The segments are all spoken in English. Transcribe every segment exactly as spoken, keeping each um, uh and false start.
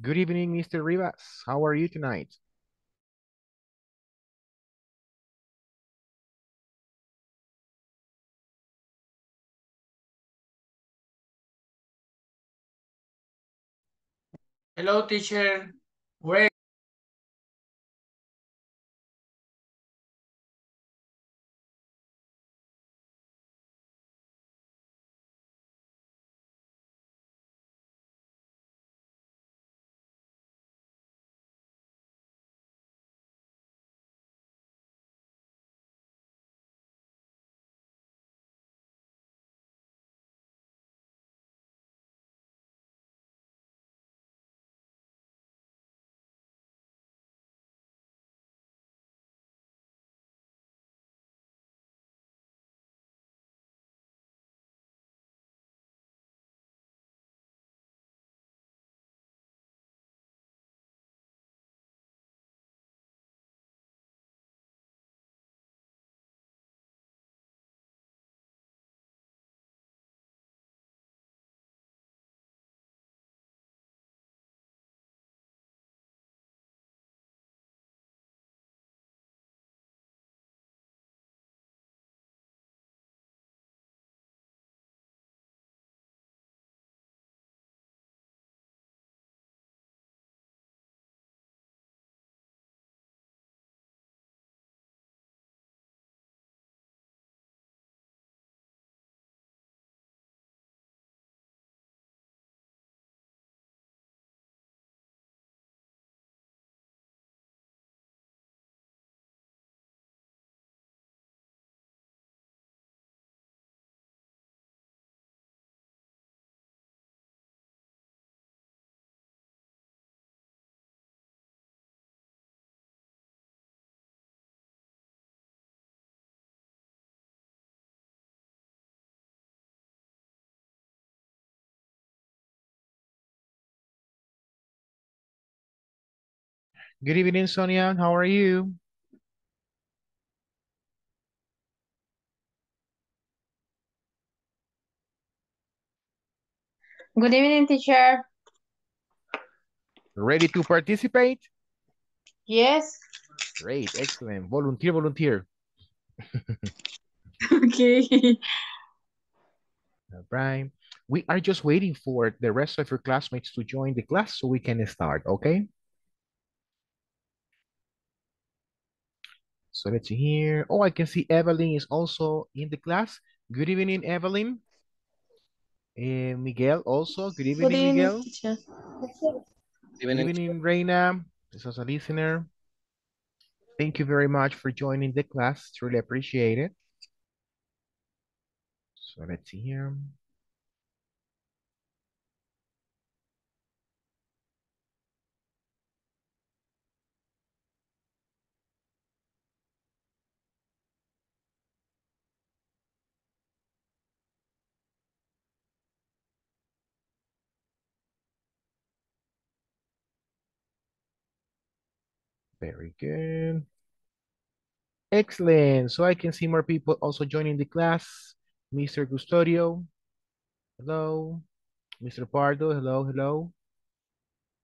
Good evening, Mister Rivas. How are you tonight? Hello, teacher. Great. Good evening, Sonia. How are you? Good evening, teacher. Ready to participate? Yes. Great, excellent. Volunteer, volunteer. Okay. All right. We are just waiting for the rest of your classmates to join the class so we can start, okay? So let's see here. Oh, I can see Evelyn is also in the class. Good evening, Evelyn. Uh, Miguel also. Good evening, good evening Miguel. Teacher. Good evening, Reina. This is a listener. Thank you very much for joining the class. Truly appreciate it. So let's see here. Very good. Excellent. So I can see more people also joining the class. Mister Custodio. Hello. Mister Pardo. Hello. Hello.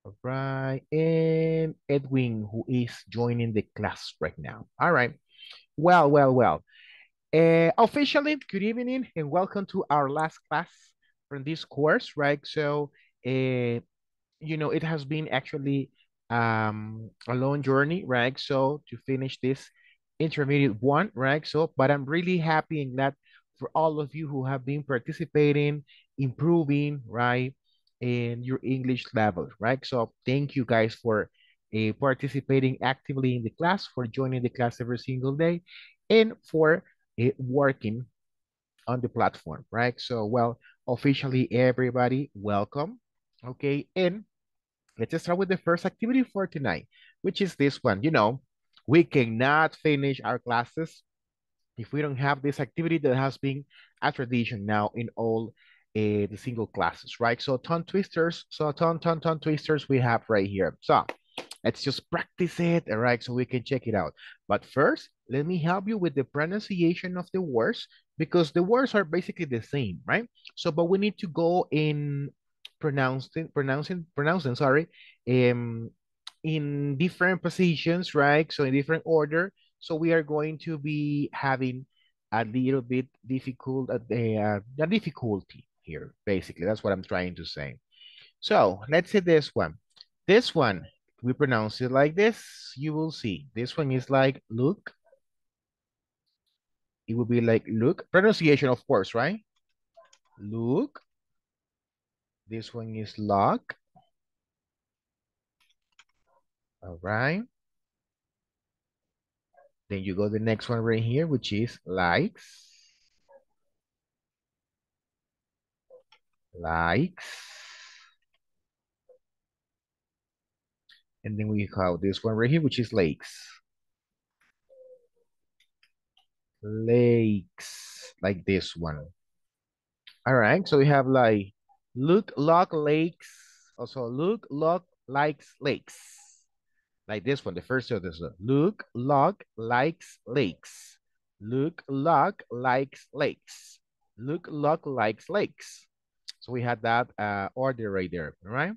All right. And Edwin, who is joining the class right now. All right. Well, well, well. Uh, officially, good evening and welcome to our last class from this course, right? So, uh, you know, it has been actually Um, a long journey, right? So to finish this intermediate one, right? So, but I'm really happy and glad for all of you who have been participating, improving, right? In your English level, right? So thank you guys for uh, participating actively in the class, for joining the class every single day, and for uh, working on the platform, right? So, well, officially everybody, welcome, okay? And let's start with the first activity for tonight, which is this one. You know, we cannot finish our classes if we don't have this activity that has been a tradition now in all uh, the single classes, right? So tongue twisters, so tongue, tongue, tongue twisters we have right here. So let's just practice it, all right, so we can check it out. But first, let me help you with the pronunciation of the words, because the words are basically the same, right? So, but we need to go in... Pronouncing, pronouncing, pronouncing, sorry, um, in different positions, right? So in different order. So we are going to be having a little bit difficult, uh, uh, a difficulty here, basically. That's what I'm trying to say. So let's say this one. This one, we pronounce it like this. You will see. This one is like look. It will be like look. Pronunciation, of course, right? Look. This one is lock. All right. Then you go to the next one right here, which is likes. Likes. And then we have this one right here, which is lakes. Lakes, like this one. All right, so we have like look, lock, lakes. Also look, lock, likes, lakes. Like this one, the first of this one. Look, lock, likes, lakes. Look, lock, likes, lakes. Look, lock, likes, lakes. So we had that uh, order right there, all right?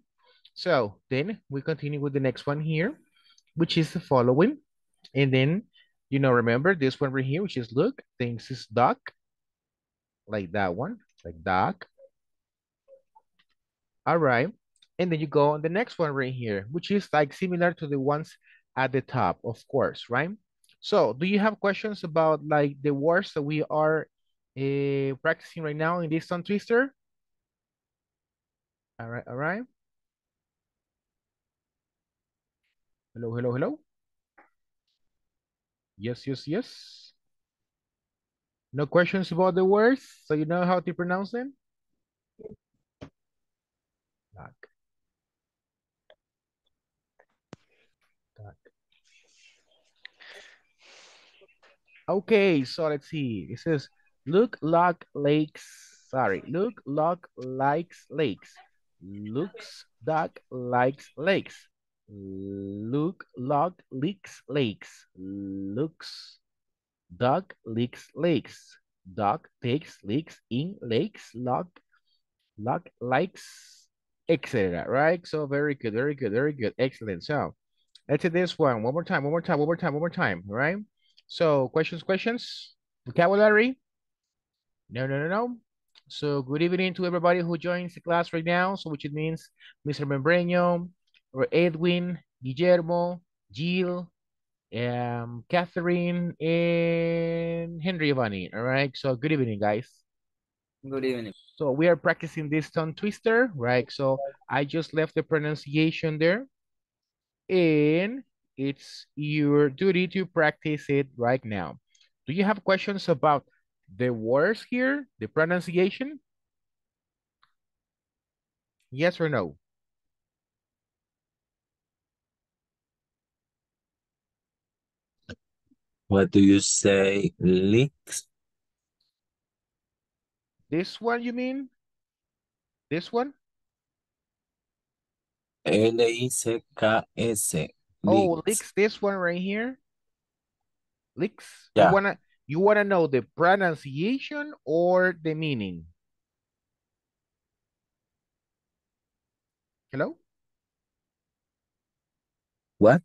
So then we continue with the next one here, which is the following. And then, you know, remember this one right here, which is look, things is duck, like that one, like duck. All right. And then you go on the next one right here, which is like similar to the ones at the top, of course, right? So do you have questions about like the words that we are uh, practicing right now in this tongue twister? All right, all right. Hello, hello, hello. Yes, yes, yes. No questions about the words, so you know how to pronounce them? Duck. Duck. Okay, so let's see. It says, look, lock, lakes. Sorry, look, lock, likes, lakes. Looks, duck, likes, lakes. Look, lock, leaks, lakes. Looks, duck, leaks, lakes. Duck takes leaks in lakes. Lock, lock, likes, et cetera. Right? So very good, very good, very good. Excellent. So let's do this one. One more time, one more time, one more time, one more time. All right. So questions, questions? Vocabulary? No, no, no, no. So good evening to everybody who joins the class right now. So which it means Mister Membreño, or Edwin, Guillermo, Jill, um, Catherine, and Henry Ivani. All right, so good evening, guys. Good evening. So we are practicing this tongue twister, right? So I just left the pronunciation there, and it's your duty to practice it right now. Do you have questions about the words here, the pronunciation? Yes or no? What do you say, leaks? This one, you mean? This one? L I C K S. Oh, leaks, this one right here? Leaks? Yeah. You wanna, you wanna know the pronunciation or the meaning? Hello? What?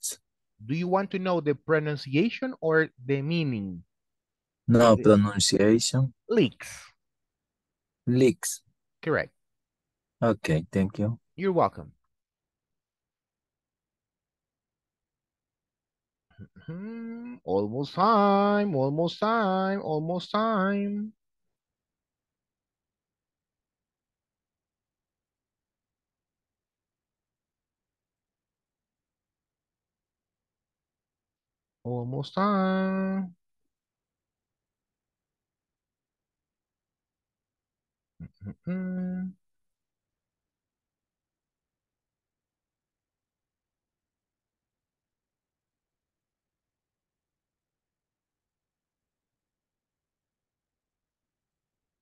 Do you want to know the pronunciation or the meaning? No, the pronunciation. Leaks. Leaks. Correct. Okay, thank you. You're welcome. Almost time, almost time, almost time. Almost time. Mm-hmm.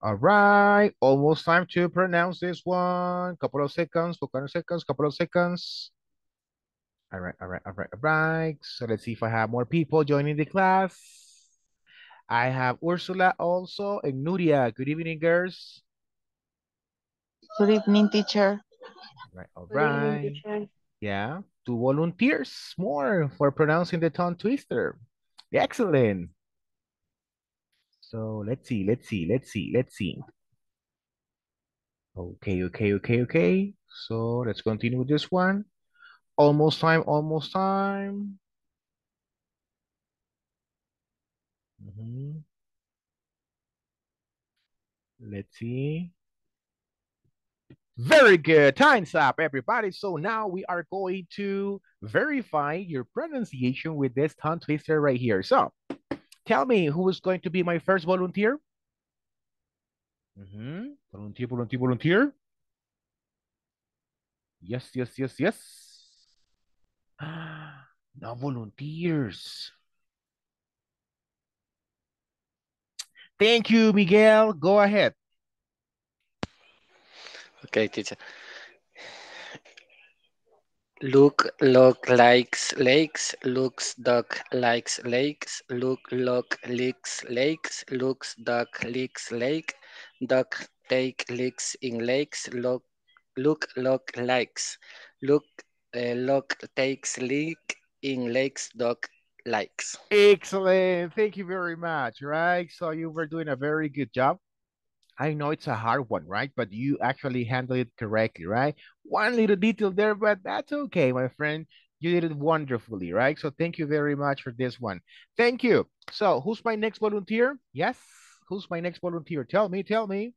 All right, almost time to pronounce this one. Couple of seconds, couple of seconds, couple of seconds. All right, all right, all right, all right. So let's see if I have more people joining the class. I have Ursula also and Nuria. Good evening, girls. Good evening, teacher. All right, all right. Evening, Yeah, two volunteers more for pronouncing the tongue twister. Excellent. So let's see, let's see, let's see, let's see. Okay, okay, okay, okay. So let's continue with this one. Almost time, almost time. Mm-hmm. Let's see. Very good. Time's up, everybody. So now we are going to verify your pronunciation with this tongue twister right here. So tell me who is going to be my first volunteer. Mm-hmm. Volunteer, volunteer, volunteer. Yes, yes, yes, yes. Ah, no volunteers. Thank you, Miguel. Go ahead. Okay, teacher. Look, look, likes, lakes. Looks, duck, likes, lakes. Look, look, licks, lakes. Looks, duck, licks, lake. Duck, take, licks in lakes. Look, look, look, likes. Look, uh, look, takes, lick in lakes. Duck, likes. Excellent. Thank you very much. Right. So you were doing a very good job. I know it's a hard one, right? But you actually handled it correctly, right? One little detail there, but that's okay, my friend. You did it wonderfully, right? So thank you very much for this one. Thank you. So who's my next volunteer? Yes. Who's my next volunteer? Tell me, tell me.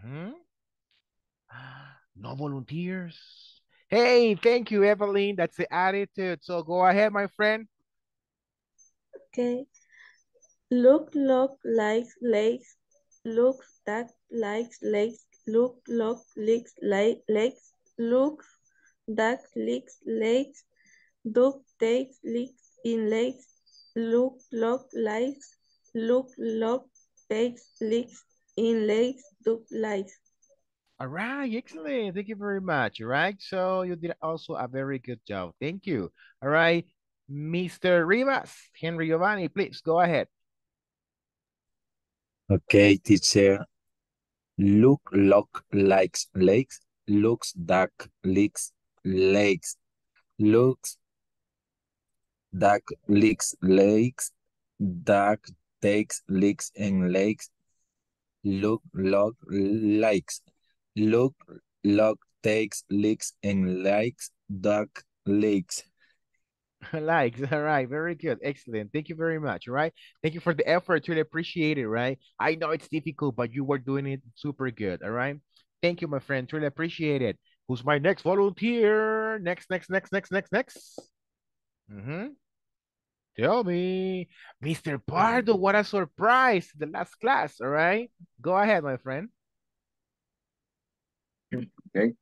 Hmm? No volunteers. Hey, thank you, Evelyn. That's the attitude. So go ahead, my friend. Okay. Look, look, likes, lakes. Look, duck, likes, lakes. Look, look, licks, like, lakes. Look, duck, licks, lakes. Duck, takes, licks in lakes. Look, look, likes. Look, look, takes, licks in lakes. Duck, likes. All right, excellent. Thank you very much. All right, so you did also a very good job. Thank you. All right, Mister Rivas, Henry Giovanni, please go ahead. Okay, teacher. Look, look, likes, lakes. Looks, duck, licks, lakes. Looks, duck, licks, lakes. Duck, takes, licks, and lakes. Look, look, likes. Look, look, takes, licks, and likes. Duck, licks. Likes. All right, very good, excellent. Thank you very much. All right, thank you for the effort, really appreciate it. Right, I know it's difficult, but you were doing it super good. All right, thank you, my friend, really appreciate it. Who's my next volunteer? Next, next, next, next, next, next. Mm-hmm. Tell me, Mister Pardo. What a surprise! The last class. All right, go ahead, my friend. Okay.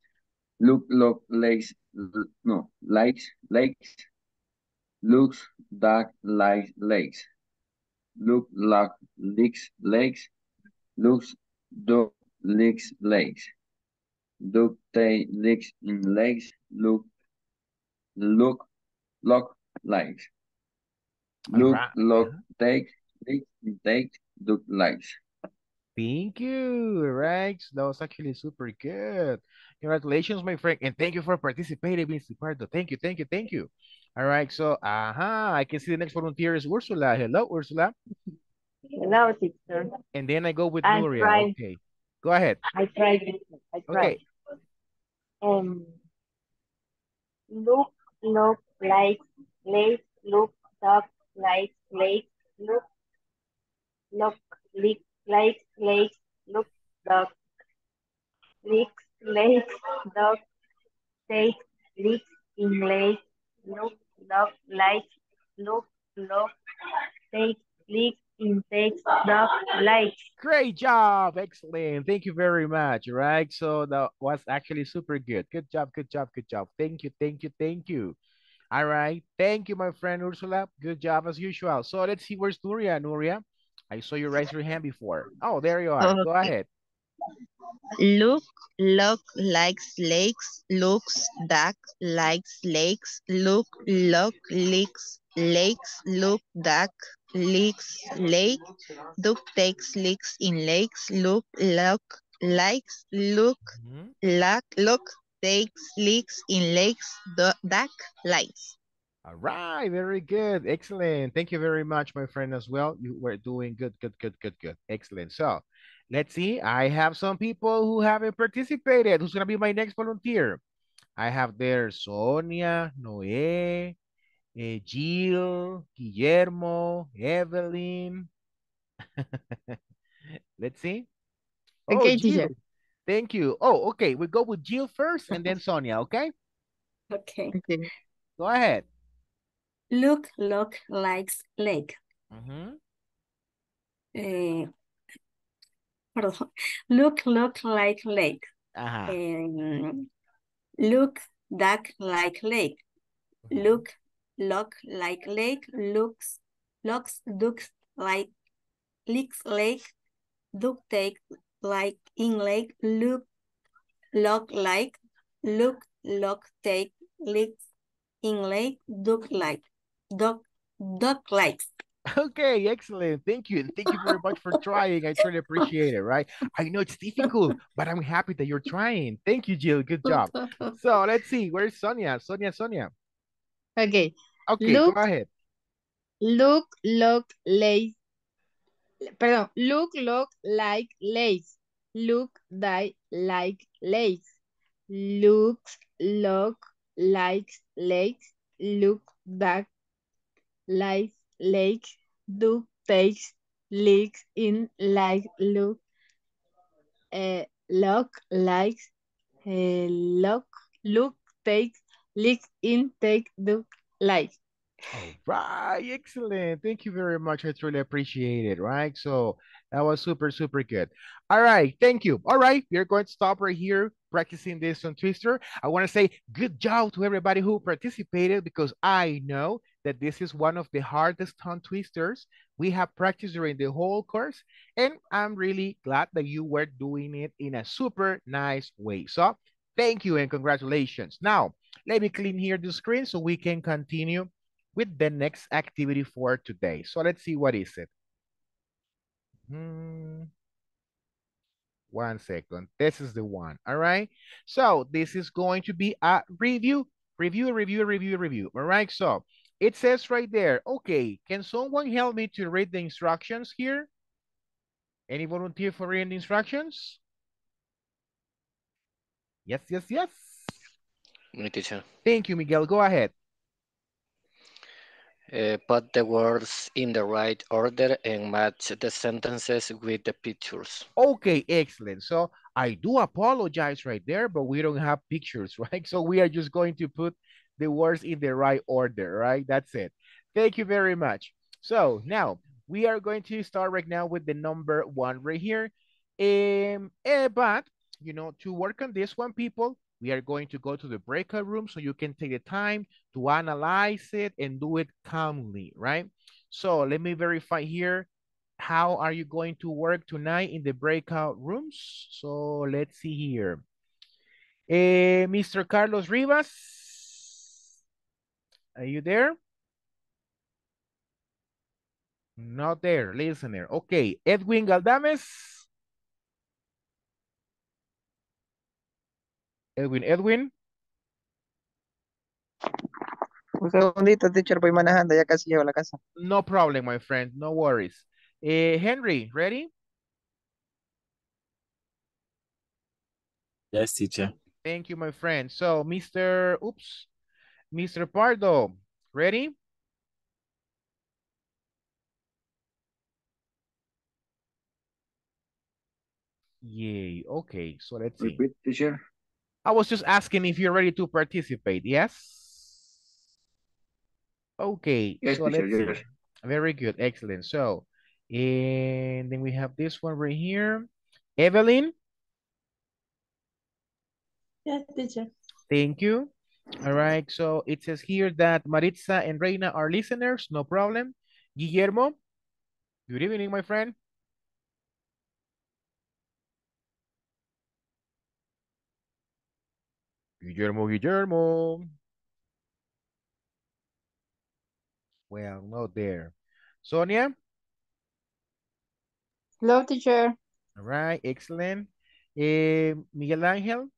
Look, look, likes, no, likes, likes. Looks, duck, likes, legs. Look, look, licks, legs. Looks, duck, licks, legs. Duck, tail, licks in legs. Look, look, lock, legs. Look, right. Look, take, lick, take, duck, legs. Thank you, right? That was actually super good. Congratulations, my friend. And thank you for participating, Mister Pardo. Thank you, thank you, thank you. All right, so uh-huh, I can see the next volunteer is Ursula. Hello, Ursula. Hello, teacher. And then I go with I'm Nuria. Trying. Okay, go ahead. I tried. I tried. Okay. Um, look, look, like, like, look, duck, like, like, look, look, lick, like, like, look, duck, lick, like, duck, take, lick, in lake, look, look, like, look, look, take, click, intake, look, like. Great job. Excellent. Thank you very much. All right. So that was actually super good. Good job. Good job. Good job. Thank you. Thank you. Thank you. All right. Thank you, my friend Ursula. Good job as usual. So let's see where's Nuria. Nuria, I saw you raise your hand before. Oh, there you are. Okay. Go ahead. Look, look, likes, lakes. Looks, duck, likes, lakes. Look, look, licks, lakes. Look, duck, licks, lake. Duck, takes, licks in lakes. Look, look, likes. Look, mm-hmm. Luck, look, takes leaks in lakes, duck lights. All right, very good, excellent. Thank you very much, my friend, as well. You were doing good, good, good, good, good. Excellent. So let's see. I have some people who haven't participated. Who's going to be my next volunteer? I have there Sonia, Noe, eh, Jill, Guillermo, Evelyn. Let's see. Oh, okay, teacher. Thank you. Oh, okay. We'll go with Jill first and then Sonia, okay? Okay. Okay. Go ahead. Look, look, likes, lake. Mm-hmm. Uh, pardon. Look, look, like, lake. Uh-huh. Um, look, duck, like, lake. Mm-hmm. Look, look, like, lake. Looks, looks, ducks, like, licks, lake. Duck, take, like, in lake. Look, look, like. Look, look, take, licks. In lake, duck like, duck, duck likes. Okay, excellent. Thank you. And thank you very much for trying. I truly appreciate it, right? I know it's difficult, but I'm happy that you're trying. Thank you, Jill. Good job. So let's see. Where's Sonia? Sonia, Sonia. Okay. Okay, look, go ahead. Look, look, lay. Pardon. Look, look, like, lace. Look, die, like, lace. Looks, look, like, lake. Look, duck, like, lake. Duck, takes, leaks in, like, look, uh, look, like, uh, look, look, takes, leaks in, take, duck, like. All right, excellent. Thank you very much. I truly appreciate it, right? So that was super, super good. All right, thank you. All right, we're going to stop right here practicing this on Twister. I want to say good job to everybody who participated because I know that this is one of the hardest tongue twisters we have practiced during the whole course. And I'm really glad that you were doing it in a super nice way. So thank you and congratulations. Now, let me clean here the screen so we can continue with the next activity for today. So let's see what is it. Hmm. One second. This is the one. All right. So this is going to be a review, review, review, review, review. All right. So it says right there. Okay. Can someone help me to read the instructions here? Any volunteer for reading the instructions? Yes, yes, yes. Me, teacher. Thank you, Miguel. Go ahead. Uh, put the words in the right order and match the sentences with the pictures. Okay, excellent. So I do apologize right there, but we don't have pictures, right? So we are just going to put the words in the right order, right? That's it. Thank you very much. So now we are going to start right now with the number one right here. Um, uh, but, you know, to work on this one, people, we are going to go to the breakout room so you can take the time to analyze it and do it calmly, right? So let me verify here. How are you going to work tonight in the breakout rooms? So let's see here. Uh, Mister Carlos Rivas, are you there? Not there, listener. Okay, Edwin Galdames. Edwin, Edwin. Un segundito, teacher, voy manejando, ya casi llego a la casa. No problem, my friend, no worries. Uh, Henry, ready? Yes, teacher. Thank you, my friend. So, Mister Oops, Mister Pardo, ready? Yay, okay, so let's see. Repeat, teacher. I was just asking if you're ready to participate, yes? Okay, yes, so let's yes. see. Very good, excellent. So, and then we have this one right here. Evelyn? Yes, teacher. Thank you. All right, so it says here that Maritza and Reina are listeners, no problem. Guillermo, good evening, my friend. Guillermo, Guillermo. Well, not there. Sonia? Hello, teacher. All right, excellent. Uh, Miguel Angel?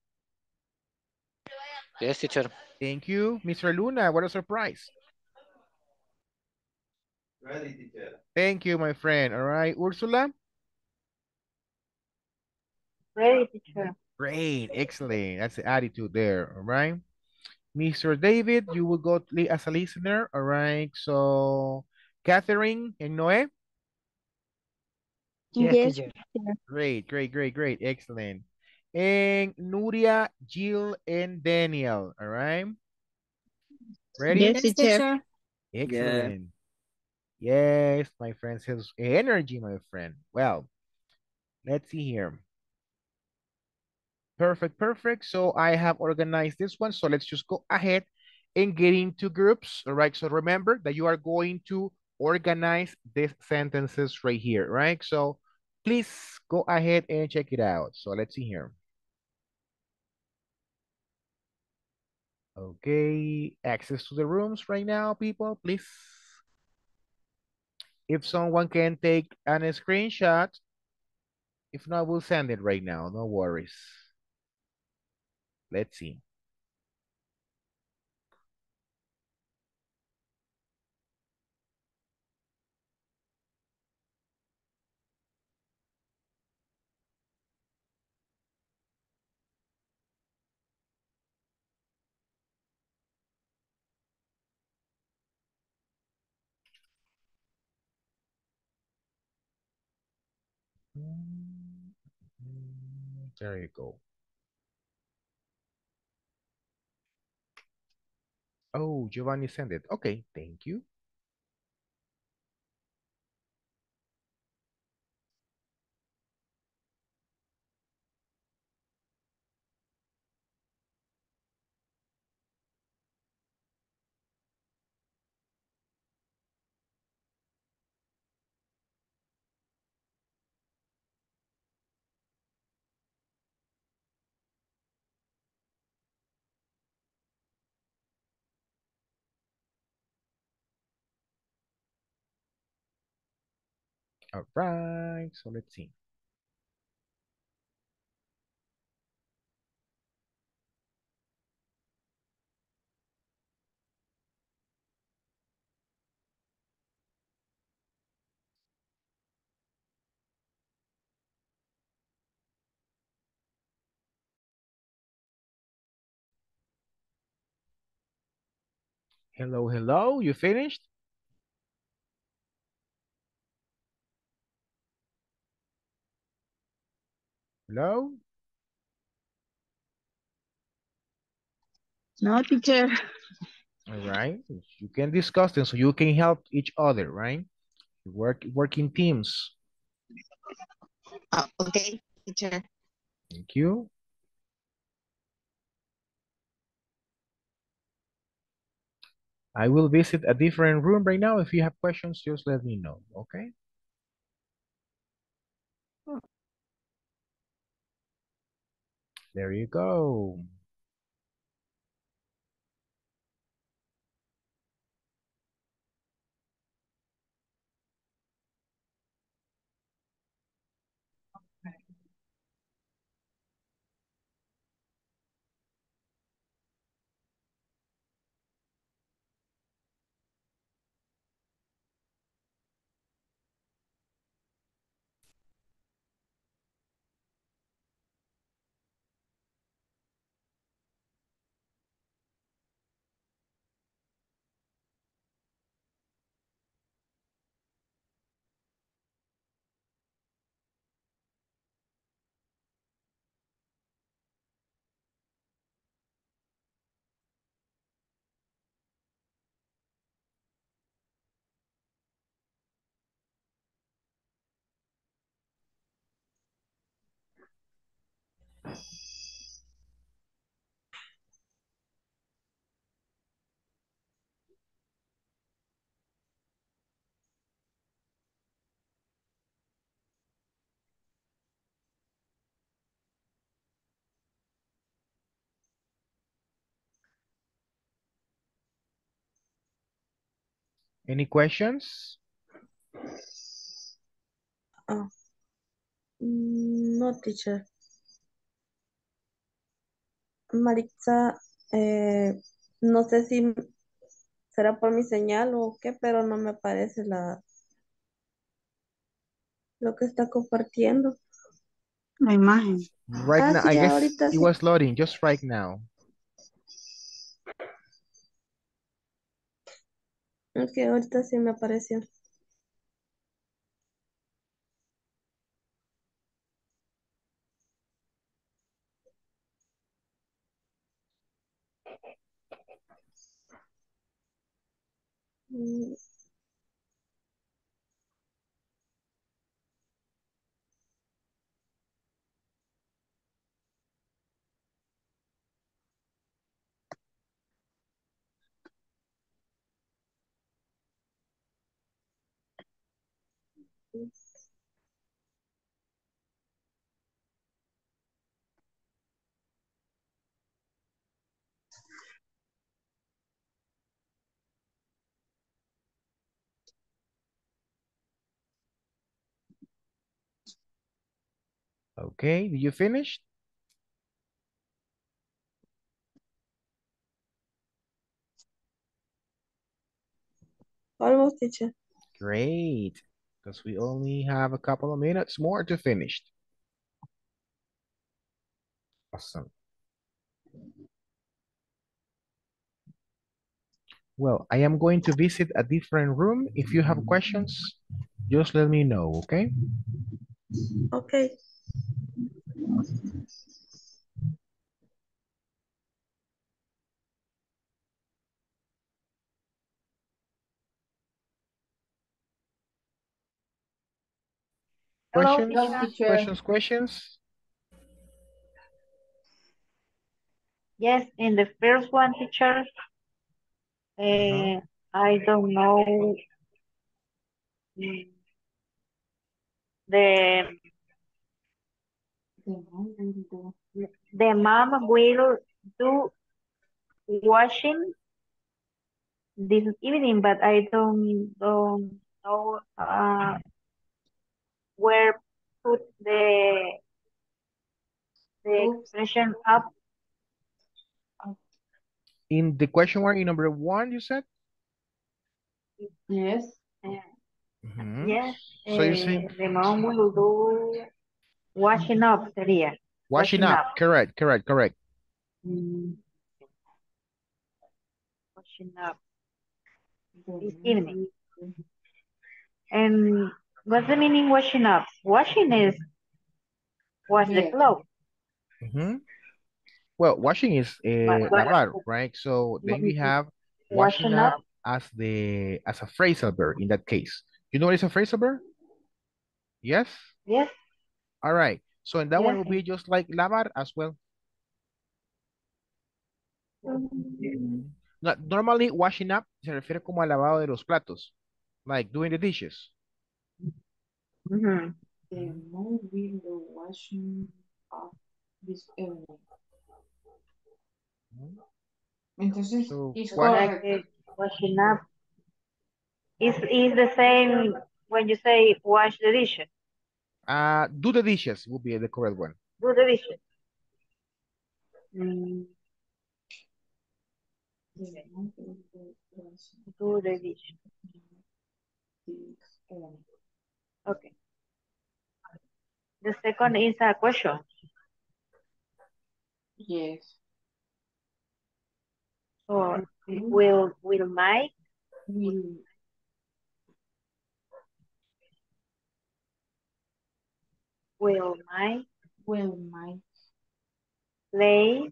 Yes, teacher. Thank you. Mister Luna, what a surprise. Ready, teacher. Thank you, my friend. All right, Ursula? Ready, teacher. Great, excellent. That's the attitude there, all right? Mister David, you will go as a listener, all right? So, Catherine and Noe? Yes, yes. Great, great, great, great. Excellent. And Nuria, Jill, and Daniel, all right? Ready? Yes, teacher. Excellent. Yeah. Yes, my friend, has energy, my friend. Well, let's see here. Perfect, perfect. So I have organized this one. So let's just go ahead and get into groups, all right? So remember that you are going to organize these sentences right here, right? So please go ahead and check it out. So let's see here. Okay, access to the rooms right now, people, please. If someone can take a screenshot, if not, we'll send it right now, no worries. Let's see. There you go. Oh, Giovanni sent it. Okay, thank you. All right, so let's see. Hello, hello, you finished? Hello? No, teacher. All right. You can discuss them so you can help each other, right? You work, work in teams. Oh, okay, teacher. Thank you. I will visit a different room right now. If you have questions, just let me know, okay? There you go. Any questions? Oh, no, teacher. Maritza Eh, no sé si será por mi señal o qué, pero no me aparece la, lo que está compartiendo. La imagen. Right ah, now, sí, I guess it sí. was loading just right now. Ok, ahorita sí me apareció. Okay, did you finish? Almost, teacher. Great, because we only have a couple of minutes more to finish. Awesome. Well, I am going to visit a different room. If you have questions, just let me know, okay? Okay. Questions? Hello, questions, questions? Yes, in the first one, teacher, uh, no. I don't know the The mom will do washing this evening, but I don't, don't know uh, where put the the expression up. In the question mark in number one, you said? Yes. Mm-hmm. Yes. So uh, you see, the mom will do washing up, sería. Washing, washing up. up, correct, correct, correct. Mm. Washing up this evening. And what's the meaning washing up? Washing is wash yeah. the clothes. Mm-hmm. Well, washing is uh, lavar, right? So then we have washing, washing up, up as the as a phrasal verb in that case. You know what is a phrasal verb? Yes. Yes. All right, so and that yeah. one will be just like lavar as well. No, normally, washing up se refiere como al lavado de los platos, like doing the dishes. Mm-hmm. The mom will do washing up this evening. Entonces, so, it's correct. Like washing up is is the same when you say wash the dishes. Uh, do the dishes would be the correct one. Do the dishes. Mm. Do the dishes. Okay. The second is a question. Yes. So will will Mike? Will. Will Mike will Mike play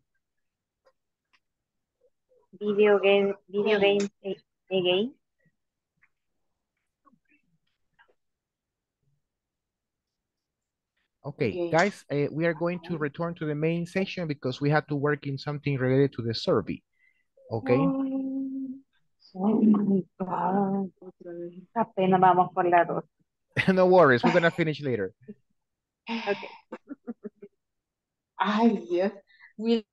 video game video games again? Okay, guys, uh, we are going to return to the main session because we had to work in something related to the survey. Okay. Oh my God. Apenas vamos por la dos. No worries, we're gonna finish later. Okay. I yes. Will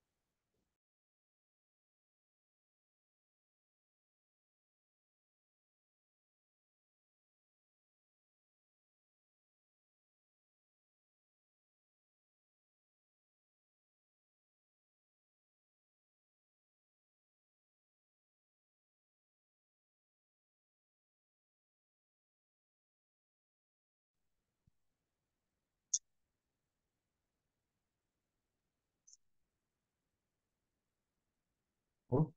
Oh,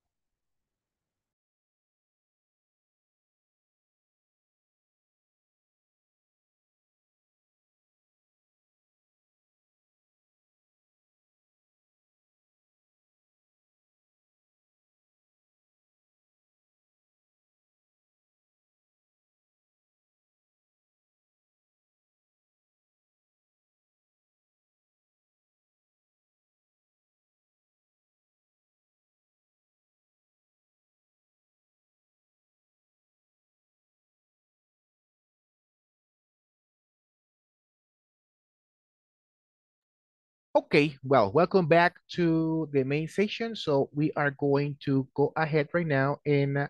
okay, well, welcome back to the main session. So we are going to go ahead right now and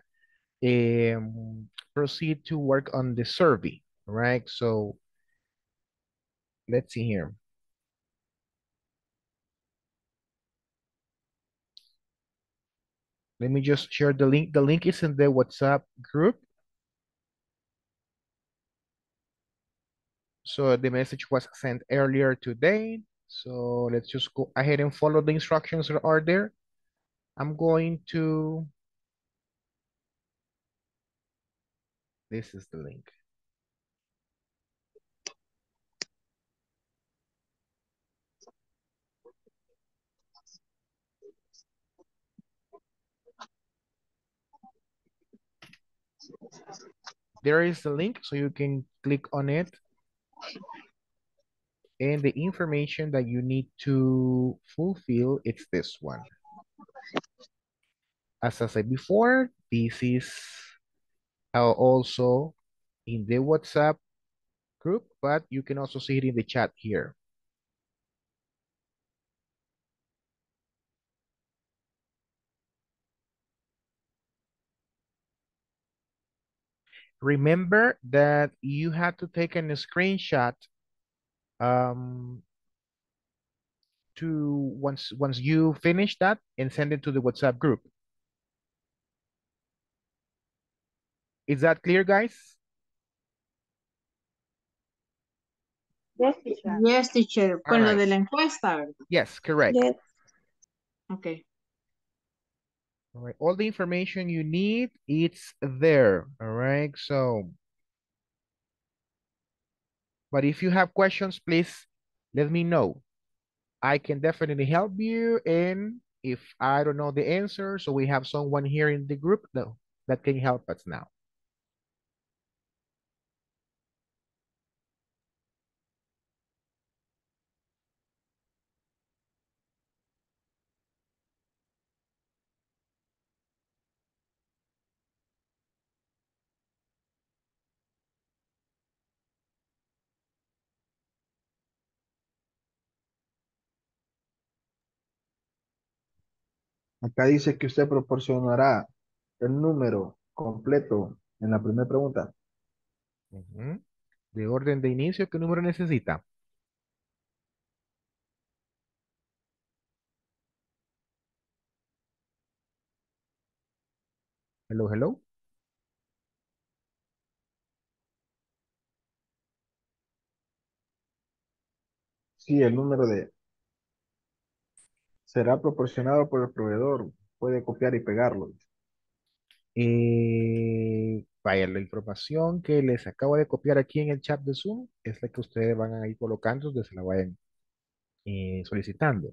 um, proceed to work on the survey, right? So let's see here. Let me just share the link. The link is in the WhatsApp group. So the message was sent earlier today. So let's just go ahead and follow the instructions that are there. I'm going to, this is the link. There is the link, so you can click on it. And the information that you need to fulfill, it's this one. As I said before, this is also in the WhatsApp group, but you can also see it in the chat here. Remember that you have to take a screenshot Um, to once once you finish that and send it to the WhatsApp group. Is that clear, guys? Yes, teacher. Yes, teacher. Con lo de la encuesta. Yes, correct. Yes. Okay. All right. All the information you need, it's there. All right. So. But if you have questions, please let me know. I can definitely help you. And if I don't know the answer, so we have someone here in the group that, that can help us now. Acá dice que usted proporcionará el número completo en la primera pregunta. Uh-huh. De orden de inicio, ¿qué número necesita? Hello, hello. Sí, el número de... Será proporcionado por el proveedor. Puede copiar y pegarlo. Eh, vaya, la información que les acabo de copiar aquí en el chat de Zoom es la que ustedes van a ir colocando donde se la vayan eh, solicitando.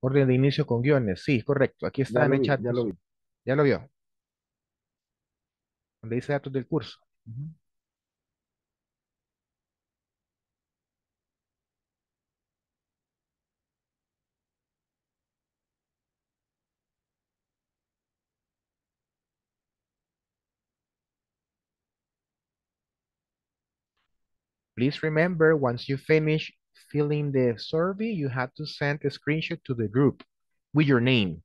Orden de inicio con guiones. Sí, correcto. Aquí está en el chat. Ya lo vi. Ya lo vio. Donde dice datos del curso. Uh-huh. Please remember, once you finish filling the survey, you have to send a screenshot to the group with your name.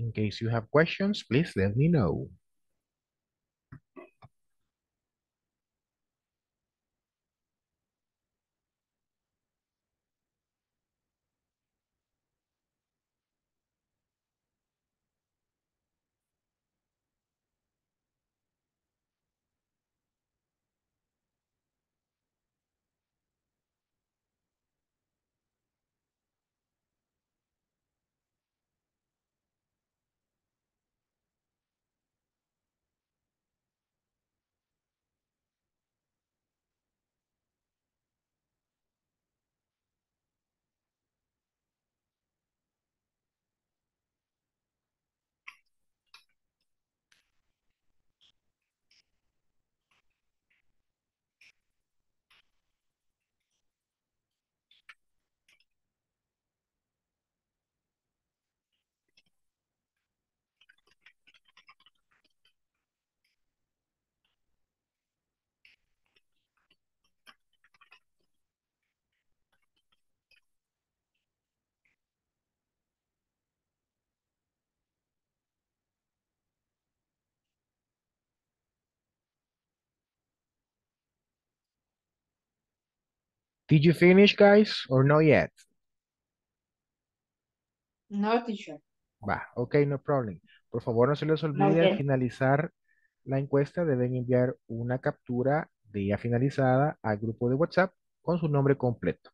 In case you have questions, please let me know. Did you finish, guys, or not yet? No, teacher. Va, ok, no problem. Por favor, no se les olvide al finalizar la encuesta, deben enviar una captura de ya finalizada al grupo de WhatsApp con su nombre completo.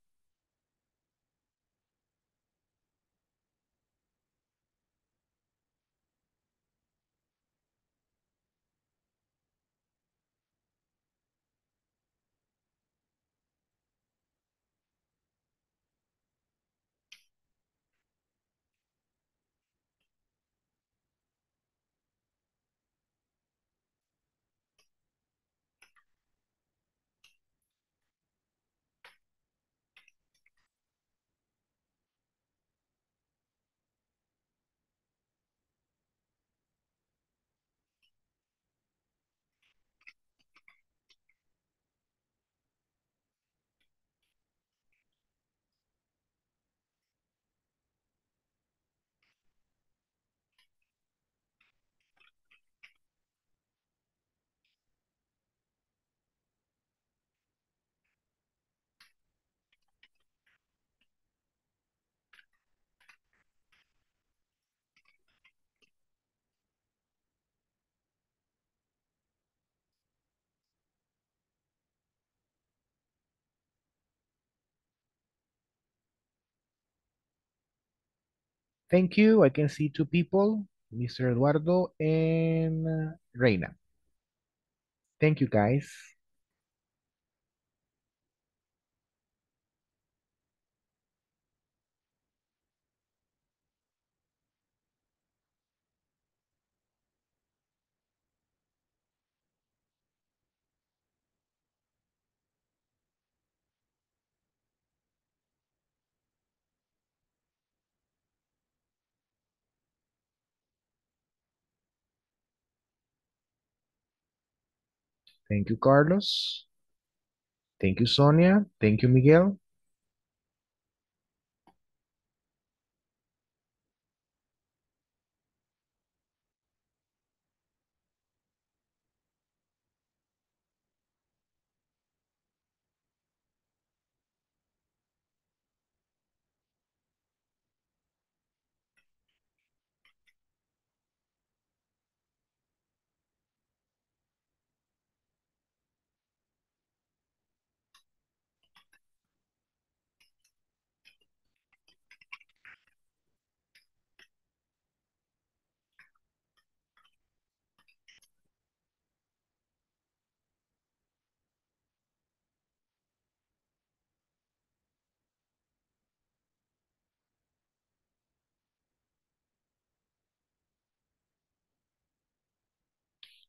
Thank you. I can see two people, Mister Eduardo and Reina. Thank you, guys. Thank you, Carlos. Thank you, Sonia. Thank you, Miguel.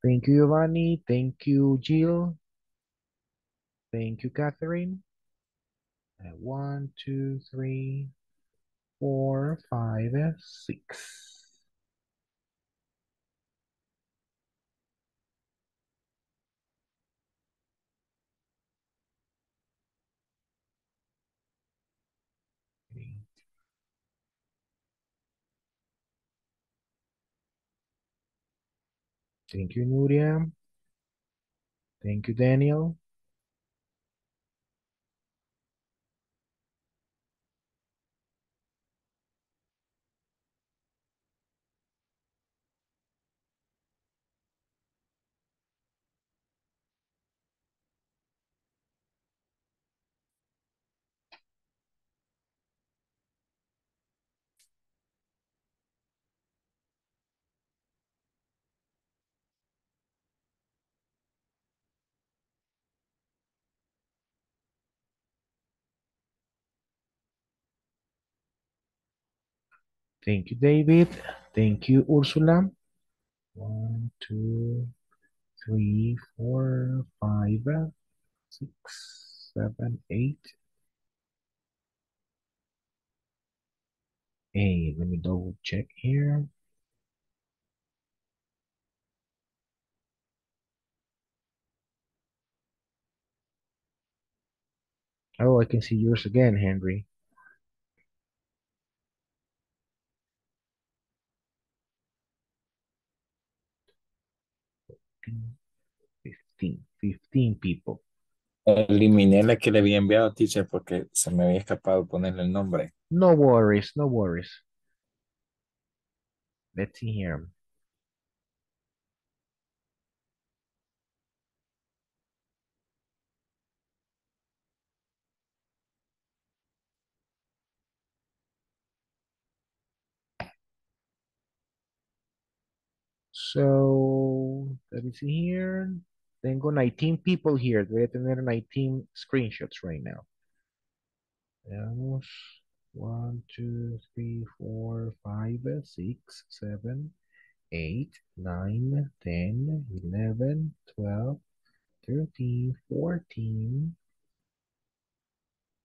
Thank you, Giovanni. Thank you, Jill. Thank you, Catherine. And one, two, three, four, five, six. Thank you, Nuria. Thank you, Daniel. Thank you, David. Thank you, Ursula. One, two, three, four, five, six, seven, eight. Hey, let me double check here. Oh, I can see yours again, Henry. fifteen people. Eliminé la que le había enviado, teacher, porque se me había escapado ponerle el nombre. No worries, no worries. Let's see here. So, let me see here. Tengo nineteen people here. Voy a tener nineteen screenshots right now. Veamos. One, two, three, four, five, six, seven, eight, nine, ten, eleven, twelve, thirteen, fourteen,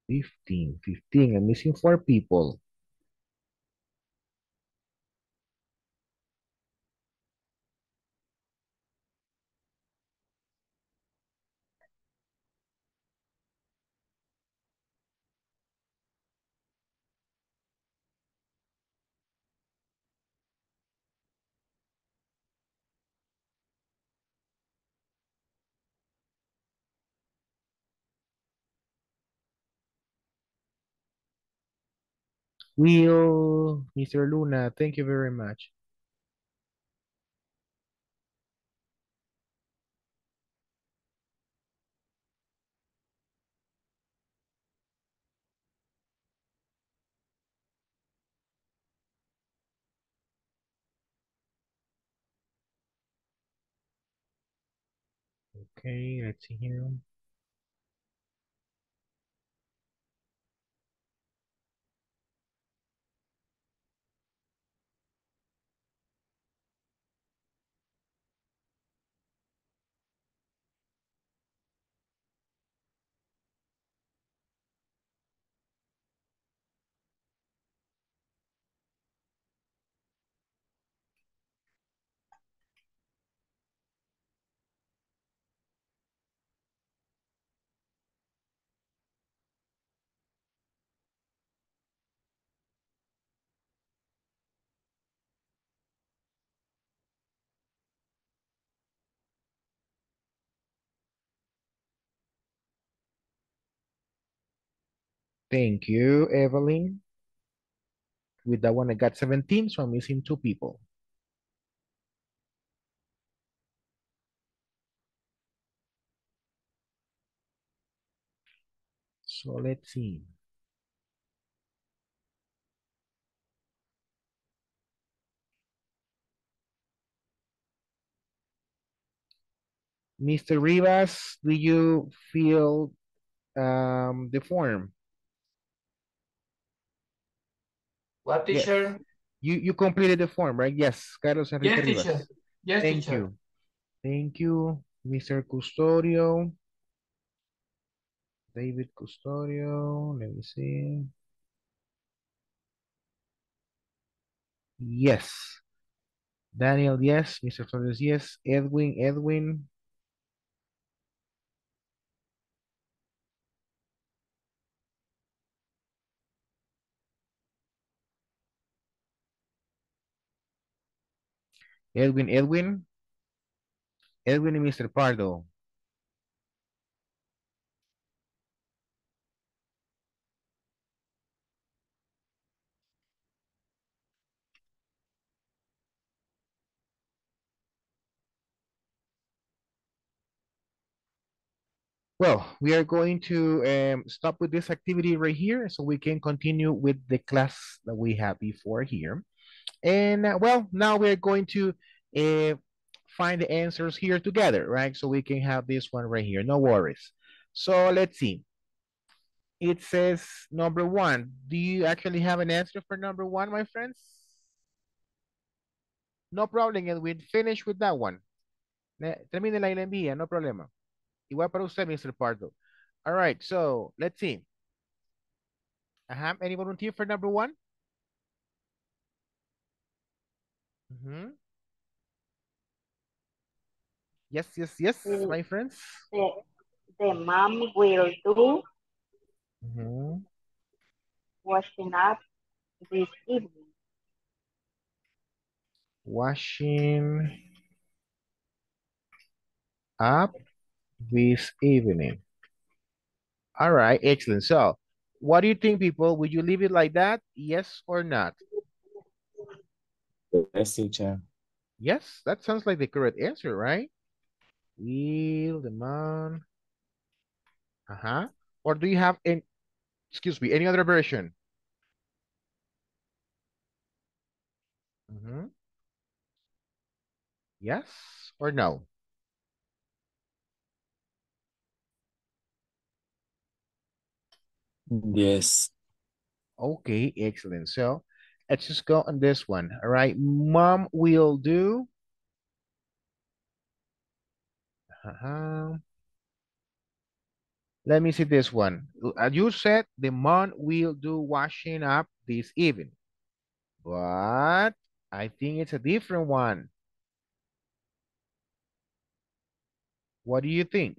fifteen, fifteen. I'm missing four people. Will, Mister Luna, thank you very much. Okay, let's see here. Thank you, Evelyn. With that one, I got seventeen, so I'm missing two people. So let's see. Mister Rivas, do you fill um, the form? What, teacher? Yes. You you completed the form, right? Yes, Carlos Rivas. Yes, teacher. Yes, Thank teacher. you. Thank you, Mister Custodio. David Custodio, let me see. Yes. Daniel, yes. Mister Flores, yes. Edwin, Edwin. Edwin, Edwin. Edwin and Mister Pardo. Well, we are going to um, stop with this activity right here so we can continue with the class that we had before here. And uh, well, now we're going to uh, find the answers here together, right? So we can have this one right here, no worries. So let's see. It says number one. Do you actually have an answer for number one, my friends? No problem, and we'll finish with that one. Termine la y la envía, no problema. Igual para usted, Mister Pardo. All right, so let's see. Uh-huh. Any volunteer for number one? Mm-hmm. Yes, yes, yes, the, my friends. The, the mom will do mm-hmm. washing up this evening. Washing up this evening. All right, excellent. So what do you think, people? Would you leave it like that? Yes or not? Yes, teacher. Yes, that sounds like the correct answer, right? Will the man. Uh-huh. Or do you have any, excuse me, any other version? Mm-hmm. Yes or no? Yes. Okay, excellent. So let's just go on this one. All right. Mom will do. Uh-huh. Let me see this one. You said the mom will do washing up this evening. But I think it's a different one. What do you think?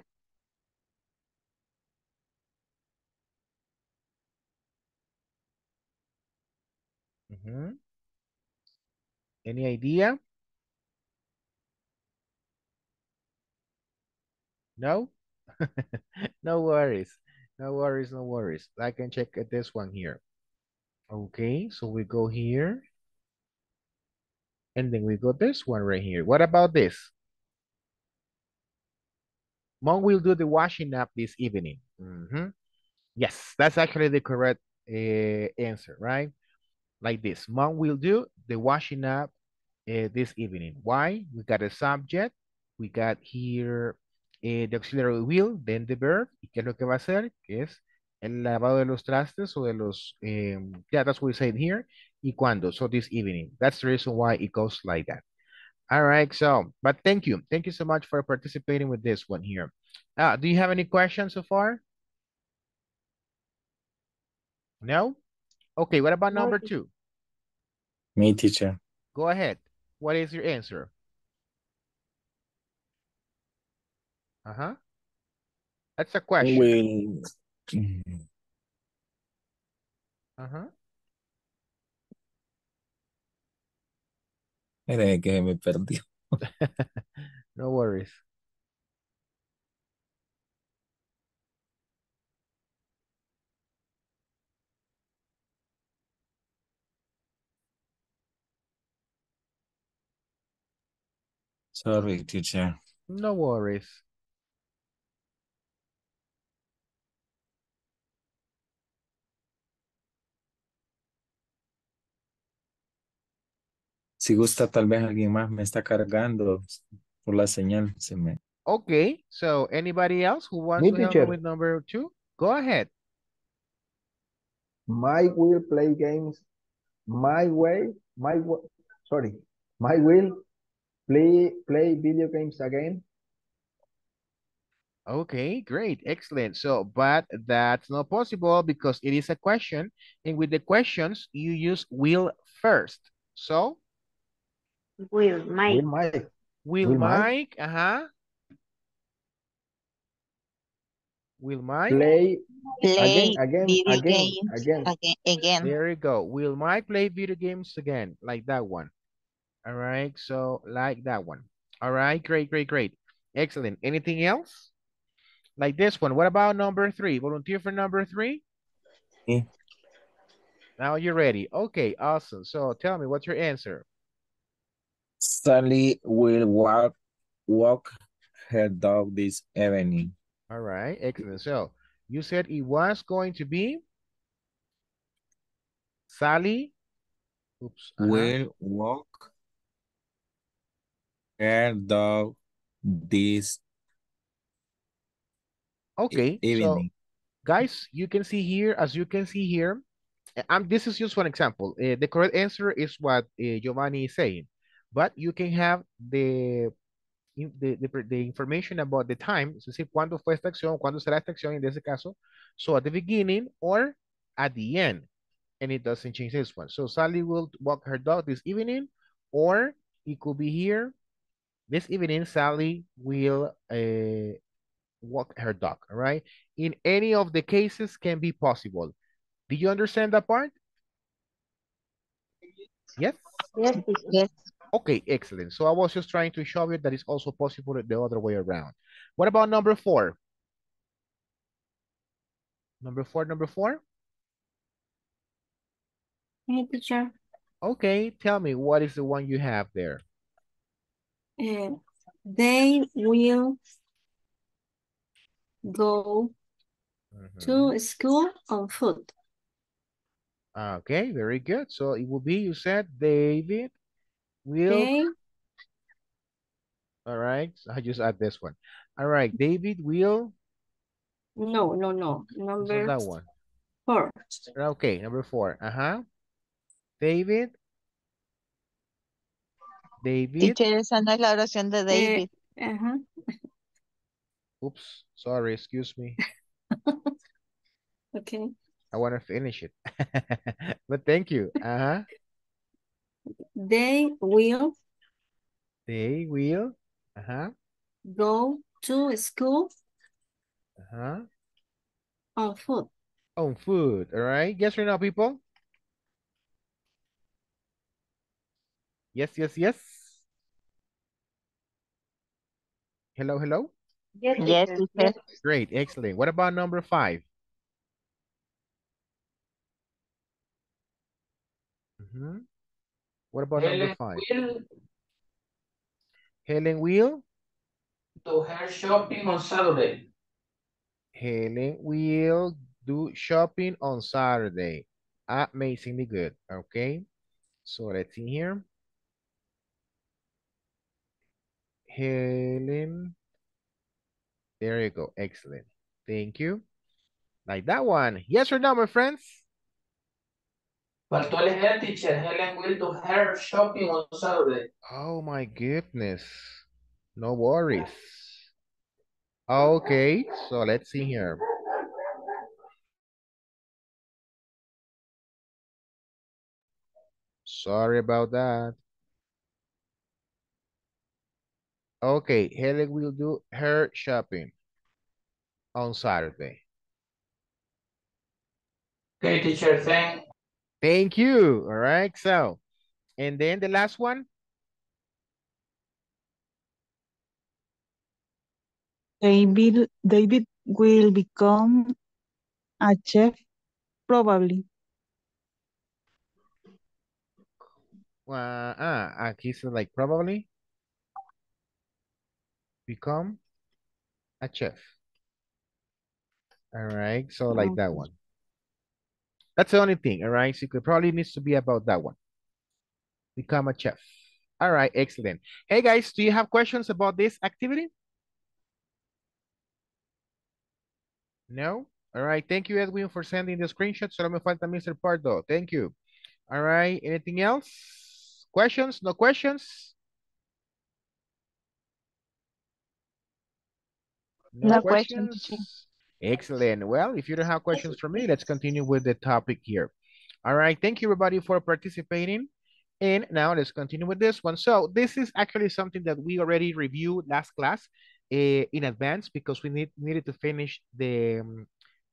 Mm-hmm. Any idea? No? No worries. No worries, no worries. I can check at this one here. Okay, so we go here. And then we go this one right here. What about this? Mom will do the washing up this evening. Mm-hmm. Yes, that's actually the correct uh, answer, right? Like this, mom will do the washing up uh, this evening. Why? We got a subject, we got here uh, the auxiliary will, then the verb. ¿Y qué es lo que va a hacer? Que es el lavado de los trastes o de los, um, yeah, that's what we said here. ¿Y cuándo? So this evening. That's the reason why it goes like that. All right, so, but thank you. Thank you so much for participating with this one here. Uh, do you have any questions so far? No? Okay, what about number two? Me, teacher. Go ahead. What is your answer? Uh-huh. That's a question. Will... Uh-huh. Que me perdió. No worries. Sorry, teacher. No worries. Si gusta, tal vez alguien más me está cargando por la señal. Se me... Okay, so anybody else who wants Me to help with number two? Go ahead. Mike will play games my way. My Sorry. Mike will Play, play video games again. Okay, great, excellent. So, but that's not possible because it is a question. And with the questions, you use will first. So? Will Mike. Will Mike. Will Mike, uh-huh. Will Mike. Play, play again, again, video again, games again. again, again. There you go. Will Mike play video games again? Like that one. All right, so like that one. All right, great, great, great. Excellent. Anything else? Like this one. What about number three? Volunteer for number three? Yeah. Now you're ready. Okay, awesome. So tell me, what's your answer? Sally will walk, walk her dog this evening. All right, excellent. So you said it was going to be Sally oops, will uh, walk her dog this okay, evening. So, guys, you can see here, as you can see here, um, this is just one example. Uh, the correct answer is what uh, Giovanni is saying, but you can have the, the, the, the information about the time, es decir, cuándo fue esta acción, cuándo será esta acción in ese caso, so at the beginning or at the end, and it doesn't change this one. So Sally will walk her dog this evening, or it could be here, this evening Sally will uh, walk her dog, all right? In any of the cases can be possible. Do you understand that part? Yes? Yes, yes. Okay, excellent. So I was just trying to show you that it's also possible the other way around. What about number four? Number four, number four? Hey, teacher. Okay, tell me, what is the one you have there? Uh, they will go mm-hmm. to school on foot. Okay, very good. So it will be, you said, David will. They... All right, so I just add this one. All right, David will. No, no, no. Number that one. four. Okay, number four. Uh huh. David. David. Teacher, esa no es la oración de David. Uh -huh. Oops, sorry, excuse me. Okay. I want to finish it. But thank you. Uh-huh. They will. They will. Uh-huh. Go to school. Uh-huh. On foot. On foot. All right. Yes or no, people? Yes, yes, yes. Hello, hello. Yes, yes, yes. Great, excellent. What about number five? Mm-hmm. What about Helen number five? Will Helen will do her shopping on Saturday. Helen will do shopping on Saturday. Amazingly good. Okay. So let's see here. Helen. There you go. Excellent. Thank you. Like that one. Yes or no, my friends? Faltó elegir, teacher. Helen will do her shopping on Saturday. Oh, my goodness. No worries. Okay. So, let's see here. Sorry about that. Okay, Helen will do her shopping on Saturday. Okay, teacher, thank. Thank you. All right, so, and then the last one. David, David will become a chef, probably. Uh, ah, aquí said like probably. Become a chef. All right, so like okay. that one. That's the only thing, all right? So it probably needs to be about that one. Become a chef. All right, excellent. Hey guys, do you have questions about this activity? No? All right, thank you, Edwin, for sending the screenshot. Solo me falta Mister Pardo. Thank you. All right, anything else? Questions? No questions? No, no questions? questions. Excellent. Well, if you don't have questions for me, let's continue with the topic here. All right. Thank you, everybody, for participating. And now let's continue with this one. So this is actually something that we already reviewed last class uh, in advance because we need, needed to finish the um,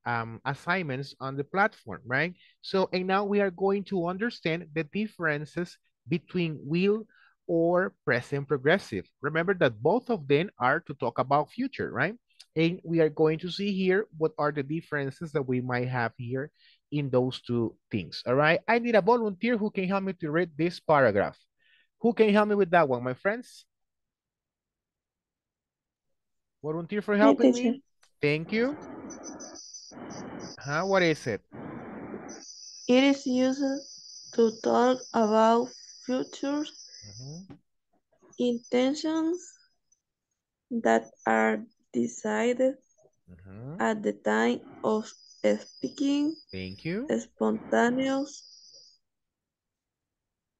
um, assignments on the platform, right? So, and now we are going to understand the differences between will or present progressive. Remember that both of them are to talk about future, right? And we are going to see here what are the differences that we might have here in those two things, all right? I need a volunteer who can help me to read this paragraph. Who can help me with that one, my friends? Volunteer for helping me? Thank you. Huh? What is it? It is used to talk about future mm-hmm. intentions that are decided mm-hmm. at the time of speaking. Thank you. Spontaneous.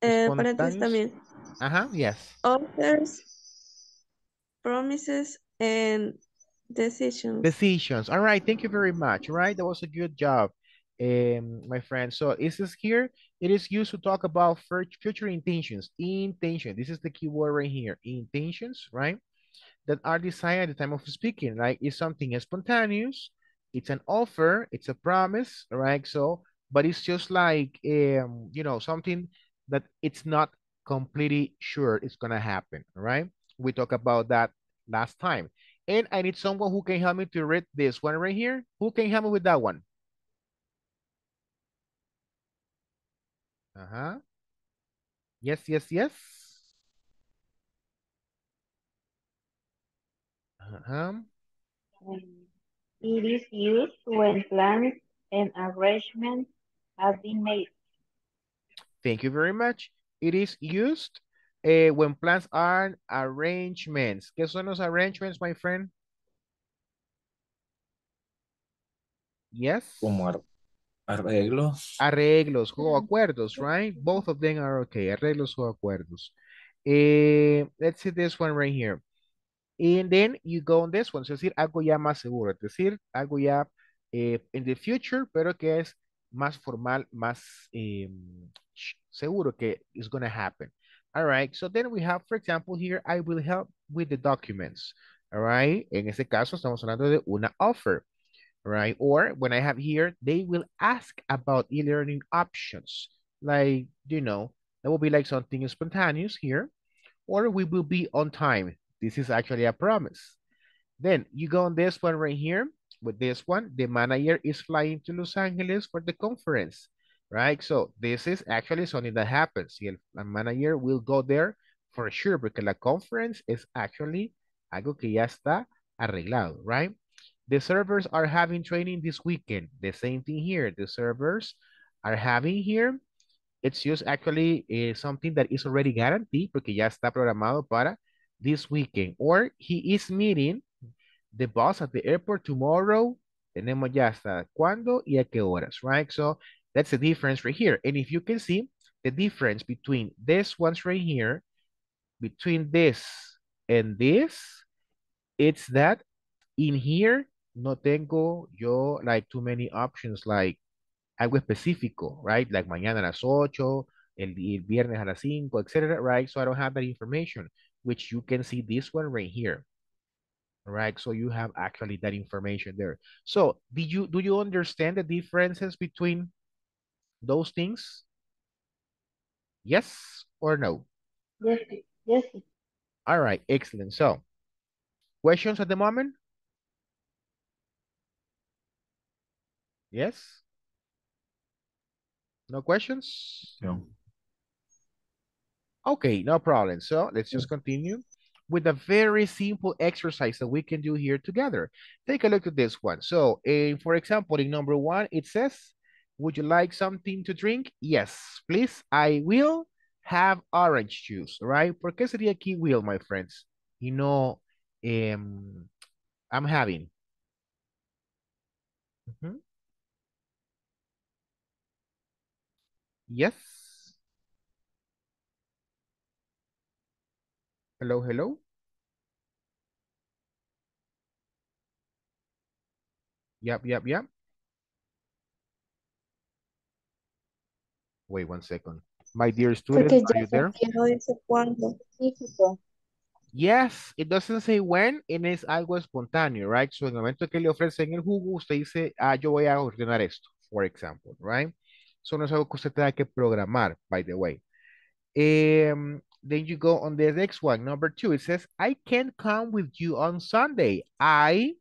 Spontaneous. Uh, uh-huh, yes. Offers, promises, and decisions. Decisions. All right. Thank you very much. All right. That was a good job, um, my friend. So is this here? It is used to talk about future intentions. Intention. This is the key word right here. Intentions, right? That are decided at the time of speaking, right? It's something spontaneous. It's an offer. It's a promise, right? So, but it's just like, um, you know, something that it's not completely sure it's going to happen, right? We talked about that last time. And I need someone who can help me to read this one right here. Who can help me with that one? Uh-huh. Yes, yes, yes. Uh-huh. It is used when plans and arrangements have been made. Thank you very much. It is used eh, when plans are arrangements. ¿Qué son los arrangements, my friend? Yes. Como ar arreglos. Arreglos o acuerdos, right? Both of them are okay. Arreglos o acuerdos. Eh, let's see this one right here. And then you go on this one. So, es decir, algo ya más seguro. Es decir, algo ya eh, in the future, pero que es más formal, más eh, seguro que it's going to happen. All right. So then we have, for example, here, I will help with the documents. All right. En este caso, estamos hablando de una offer. All right. Or when I have here, they will ask about e-learning options. Like, you know, that will be like something spontaneous here. Or we will be on time. This is actually a promise. Then you go on this one right here. With this one, the manager is flying to Los Angeles for the conference, right? So this is actually something that happens. The manager will go there for sure because the conference is actually algo que ya está arreglado, right? The servers are having training this weekend. The same thing here. The servers are having here. It's just actually uh, something that is already guaranteed porque ya está programado para this weekend. Or he is meeting the bus at the airport tomorrow. Tenemos ya hasta cuándo y a qué horas, right? So that's the difference right here. And if you can see the difference between this ones right here, between this and this, it's that in here, no tengo yo like too many options like algo específico, right? Like mañana a las ocho, el, el viernes a las cinco, et cetera, right? So I don't have that information, which you can see this one right here. Right, so you have actually that information there. So did you do you understand the differences between those things? Yes or no? Yes. Yes. All right, excellent. So questions at the moment? Yes. No questions? No. Okay, no problem. So let's just continue with a very simple exercise that we can do here together. Take a look at this one. So, uh, for example, in number one, it says, would you like something to drink? Yes, please, I will have orange juice, right? ¿Por qué sería aquí will, my friends? You know, um, I'm having. Mm-hmm. Yes. Hello, hello. Yep, yep, yep. Wait one second. My dear student, are you there? Yes, it doesn't say when, and it's algo espontáneo, right? So, en el momento que le ofrecen el jugo, usted dice, ah, yo voy a ordenar esto, for example, right? So, no es algo que usted tenga que programar, by the way. Um, Then you go on the next one. Number two, it says, I can come with you on Sunday. I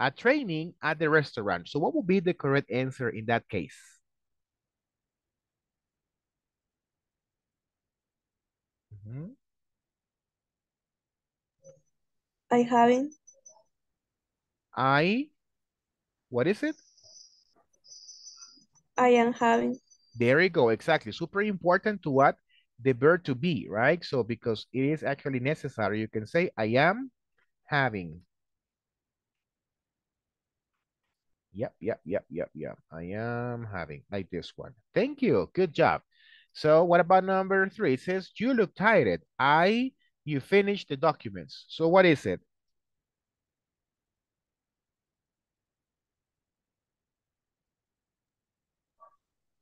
a training at the restaurant. So what would be the correct answer in that case? Mm-hmm. I haven't. I, what is it? I am having. There you go, exactly. Super important to what? The verb to be, right? So because it is actually necessary, you can say, I am having. Yep, yep, yep, yep, yep. I am having, like this one. Thank you, good job. So what about number three? It says, you look tired. I, you finished the documents. So what is it?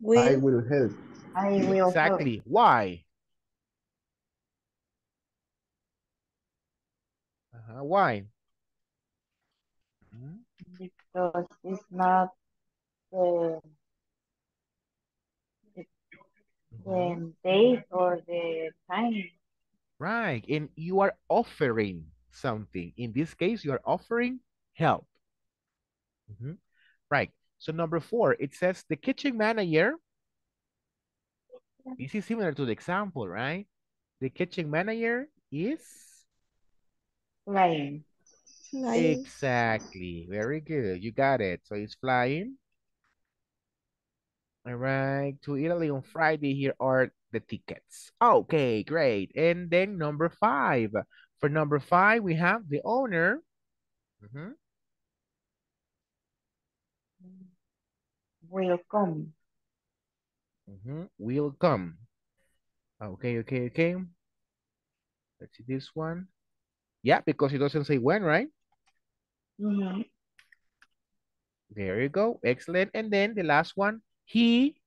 Will. I will help. I will exactly. Help. Why? Uh-huh. Why? Because it's not the, the, the date or the time. Right. And you are offering something. In this case, you are offering help. Mm-hmm. Right. So number four, it says the kitchen manager. This is similar to the example, right? The kitchen manager is? Flying. Flying. Exactly. Very good. You got it. So it's flying. All right. To Italy on Friday. Here are the tickets. Okay, great. And then number five. For number five, we have the owner. Mm-hmm. Will come. Mm-hmm. Will come. Okay, okay, okay. Let's see this one. Yeah, because it doesn't say when, right? Mm-hmm. There you go. Excellent. And then the last one. He.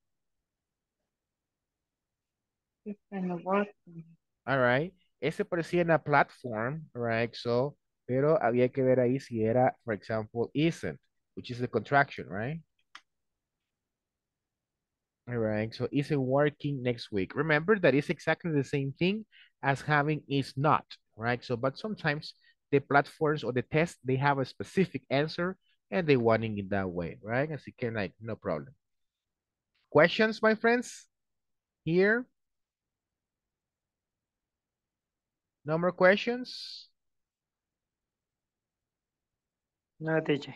He's gonna work. All right. Ese parecía en a platform, right? So, pero había que ver ahí si era, for example, isn't, which is the contraction, right? All right, so is it working next week? Remember that it's exactly the same thing as having is not, right? So, but sometimes the platforms or the test, they have a specific answer and they wanting it that way, right? As you can, like, no problem. Questions, my friends, here? No more questions? No, teacher.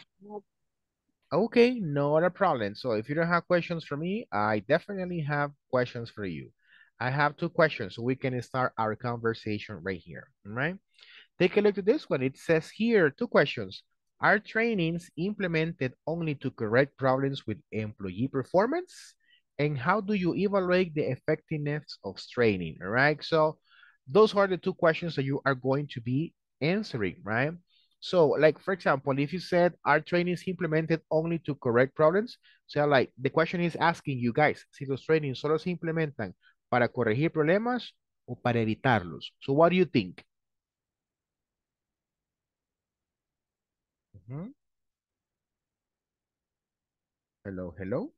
Okay, not a problem. So if you don't have questions for me, I definitely have questions for you. I have two questions, so we can start our conversation right here, all right? Take a look at this one. It says here, two questions. Are trainings implemented only to correct problems with employee performance? And how do you evaluate the effectiveness of training, all right? So those are the two questions that you are going to be answering, right? So, like, for example, if you said, are trainings implemented only to correct problems? So, like, the question is asking you guys, si los trainings solo se implementan para corregir problemas o para evitarlos. So, what do you think? Mm-hmm. Hello, hello.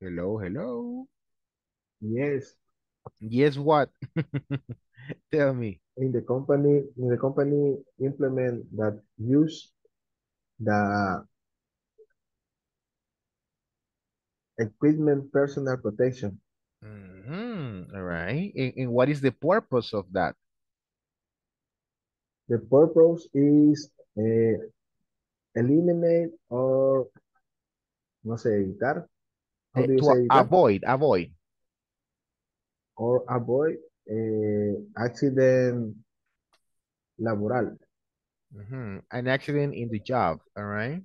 Hello, hello. Yes. Yes, what? Tell me. In the company, in the company implement that use the equipment personal protection. Mm-hmm. All right. And, and what is the purpose of that? The purpose is uh, eliminate or no sé, evitar. How do you say evitar? Avoid, avoid. Or avoid uh, accident laboral. Mm-hmm. An accident in the job, all right?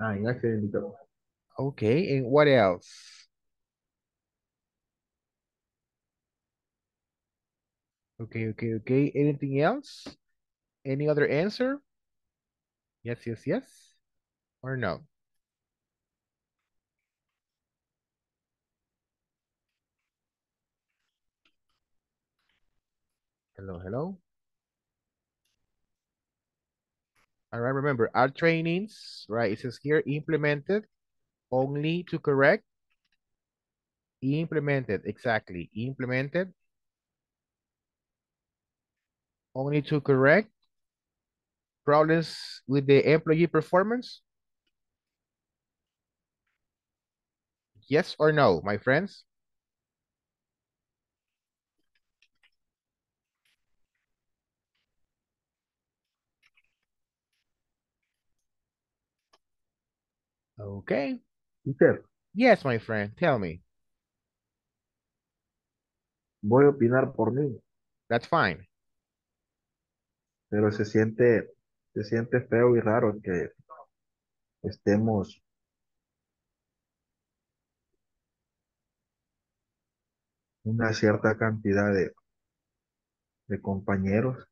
Ah, an accident in the job. Okay, and what else? Okay, okay, okay. Anything else? Any other answer? Yes, yes, yes. Or no? Hello, hello. All right, remember, our trainings, right? It says here, implemented only to correct Implemented, exactly. Implemented. Only to correct problems with the employee performance. Yes or no, my friends? Okay. Teacher. Yes, my friend, tell me. Voy a opinar por mí. That's fine. Pero se siente, se siente feo y raro que estemos una cierta cantidad de, de compañeros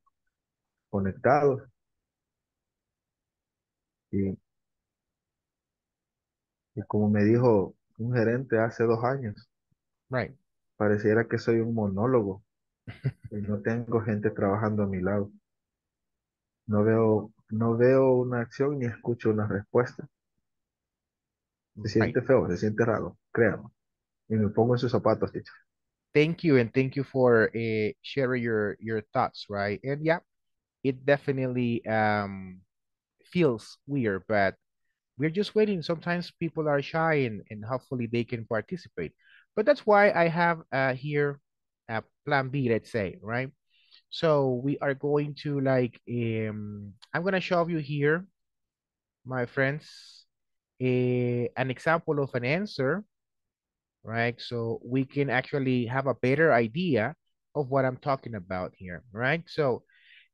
conectados. Y Y como me dijo un gerente hace dos años, right, pareciera que soy un monólogo y no tengo gente trabajando a mi lado. No veo, no veo una acción ni escucho una respuesta. Se siente right. feo, se siente raro, créanme. Y me pongo en sus zapatos, teacher. Thank you and thank you for uh, sharing your, your thoughts, right? And yeah, it definitely um, feels weird, but we're just waiting. Sometimes people are shy and, and hopefully they can participate. But that's why I have uh, here a plan B, let's say, right? So we are going to like, um, I'm going to show you here, my friends, a, an example of an answer, right? So we can actually have a better idea of what I'm talking about here, right? So,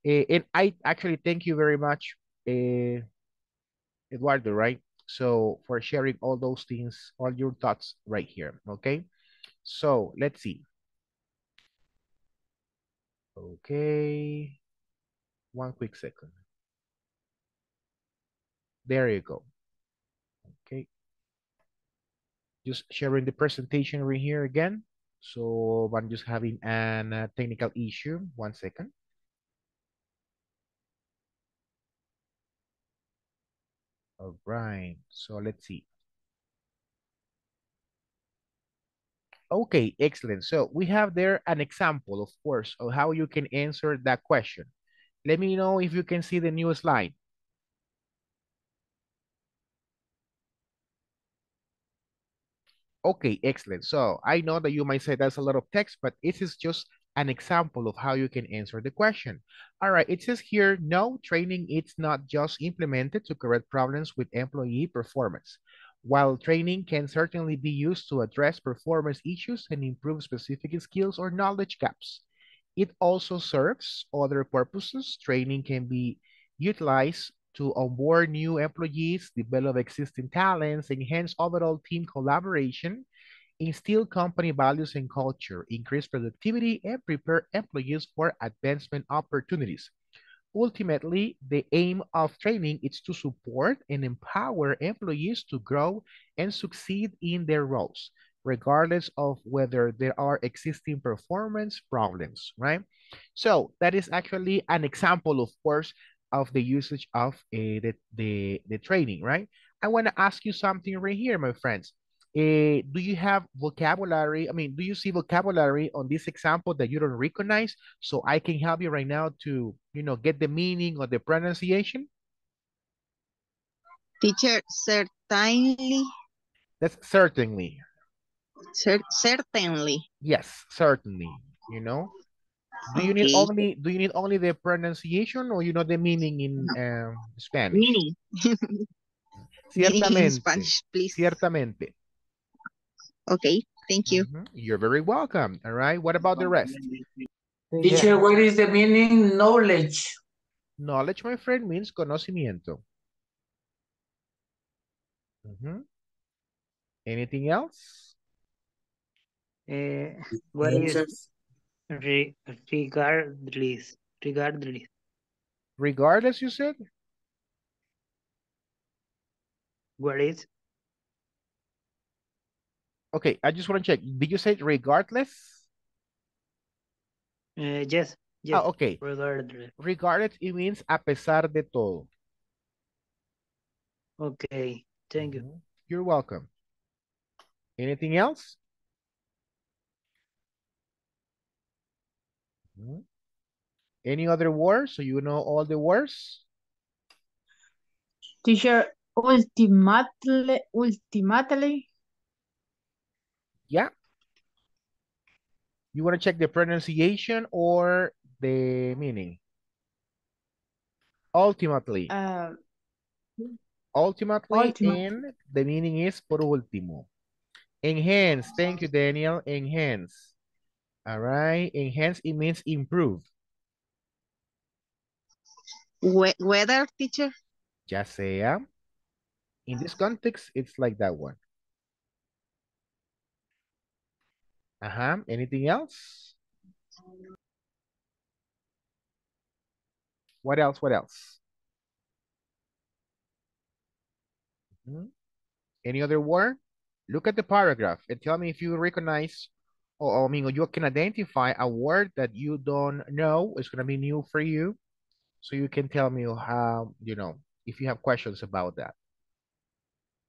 uh, and I actually thank you very much, uh, Eduardo, right? So for sharing all those things, all your thoughts right here, okay? So let's see. Okay, one quick second. There you go. Okay, just sharing the presentation right here again. So I'm just having an uh, technical issue, one second. All right, so let's see. Okay, excellent. So we have there an example, of course, of how you can answer that question. Let me know if you can see the new slide. Okay, excellent. So I know that you might say that's a lot of text, but this is just an example of how you can answer the question. All right, it says here, no, training it's not just implemented to correct problems with employee performance. While training can certainly be used to address performance issues and improve specific skills or knowledge gaps, it also serves other purposes. Training can be utilized to onboard new employees, develop existing talents, enhance overall team collaboration, instill company values and culture, increase productivity, and prepare employees for advancement opportunities. Ultimately, the aim of training is to support and empower employees to grow and succeed in their roles, regardless of whether there are existing performance problems, right? So that is actually an example, of course, of the usage of uh, the, the, the training, right? I want to ask you something right here, my friends. Uh, do you have vocabulary? I mean, do you see vocabulary on this example that you don't recognize? So I can help you right now to, you know, get the meaning or the pronunciation. Teacher, certainly. That's certainly. Cer certainly. Yes, certainly. You know, do you okay. need only do you need only the pronunciation or you know the meaning in no. um, Spanish? Meaning. Ciertamente. In Spanish, please. Ciertamente. Okay, thank you. Mm-hmm. You're very welcome. All right, what about the rest? Teacher, yeah. What is the meaning knowledge? Knowledge, my friend, means conocimiento. Mm-hmm. Anything else? Uh, what Answer. Is re regardless? Regardless. Regardless, you said? What is? Okay, I just want to check. Did you say regardless? Uh, yes. Yes. Oh, okay. Regardless. Regardless, it means a pesar de todo. Okay. Thank you. You're welcome. Anything else? Mm-hmm. Any other words? So you know all the words? Teacher, ultimately, ultimately. Yeah. You want to check the pronunciation or the meaning? Ultimately. Uh, ultimately, ultimately, and the meaning is por último. Enhance. Thank you, Daniel. Enhance. All right. Enhance, it means improve. We weather, teacher? Ya sea. In this context, it's like that one. Uh-huh. Anything else? What else? What else? Mm-hmm. Any other word? Look at the paragraph and tell me if you recognize or I mean, you can identify a word that you don't know. It's going to be new for you. So you can tell me how, you know, if you have questions about that.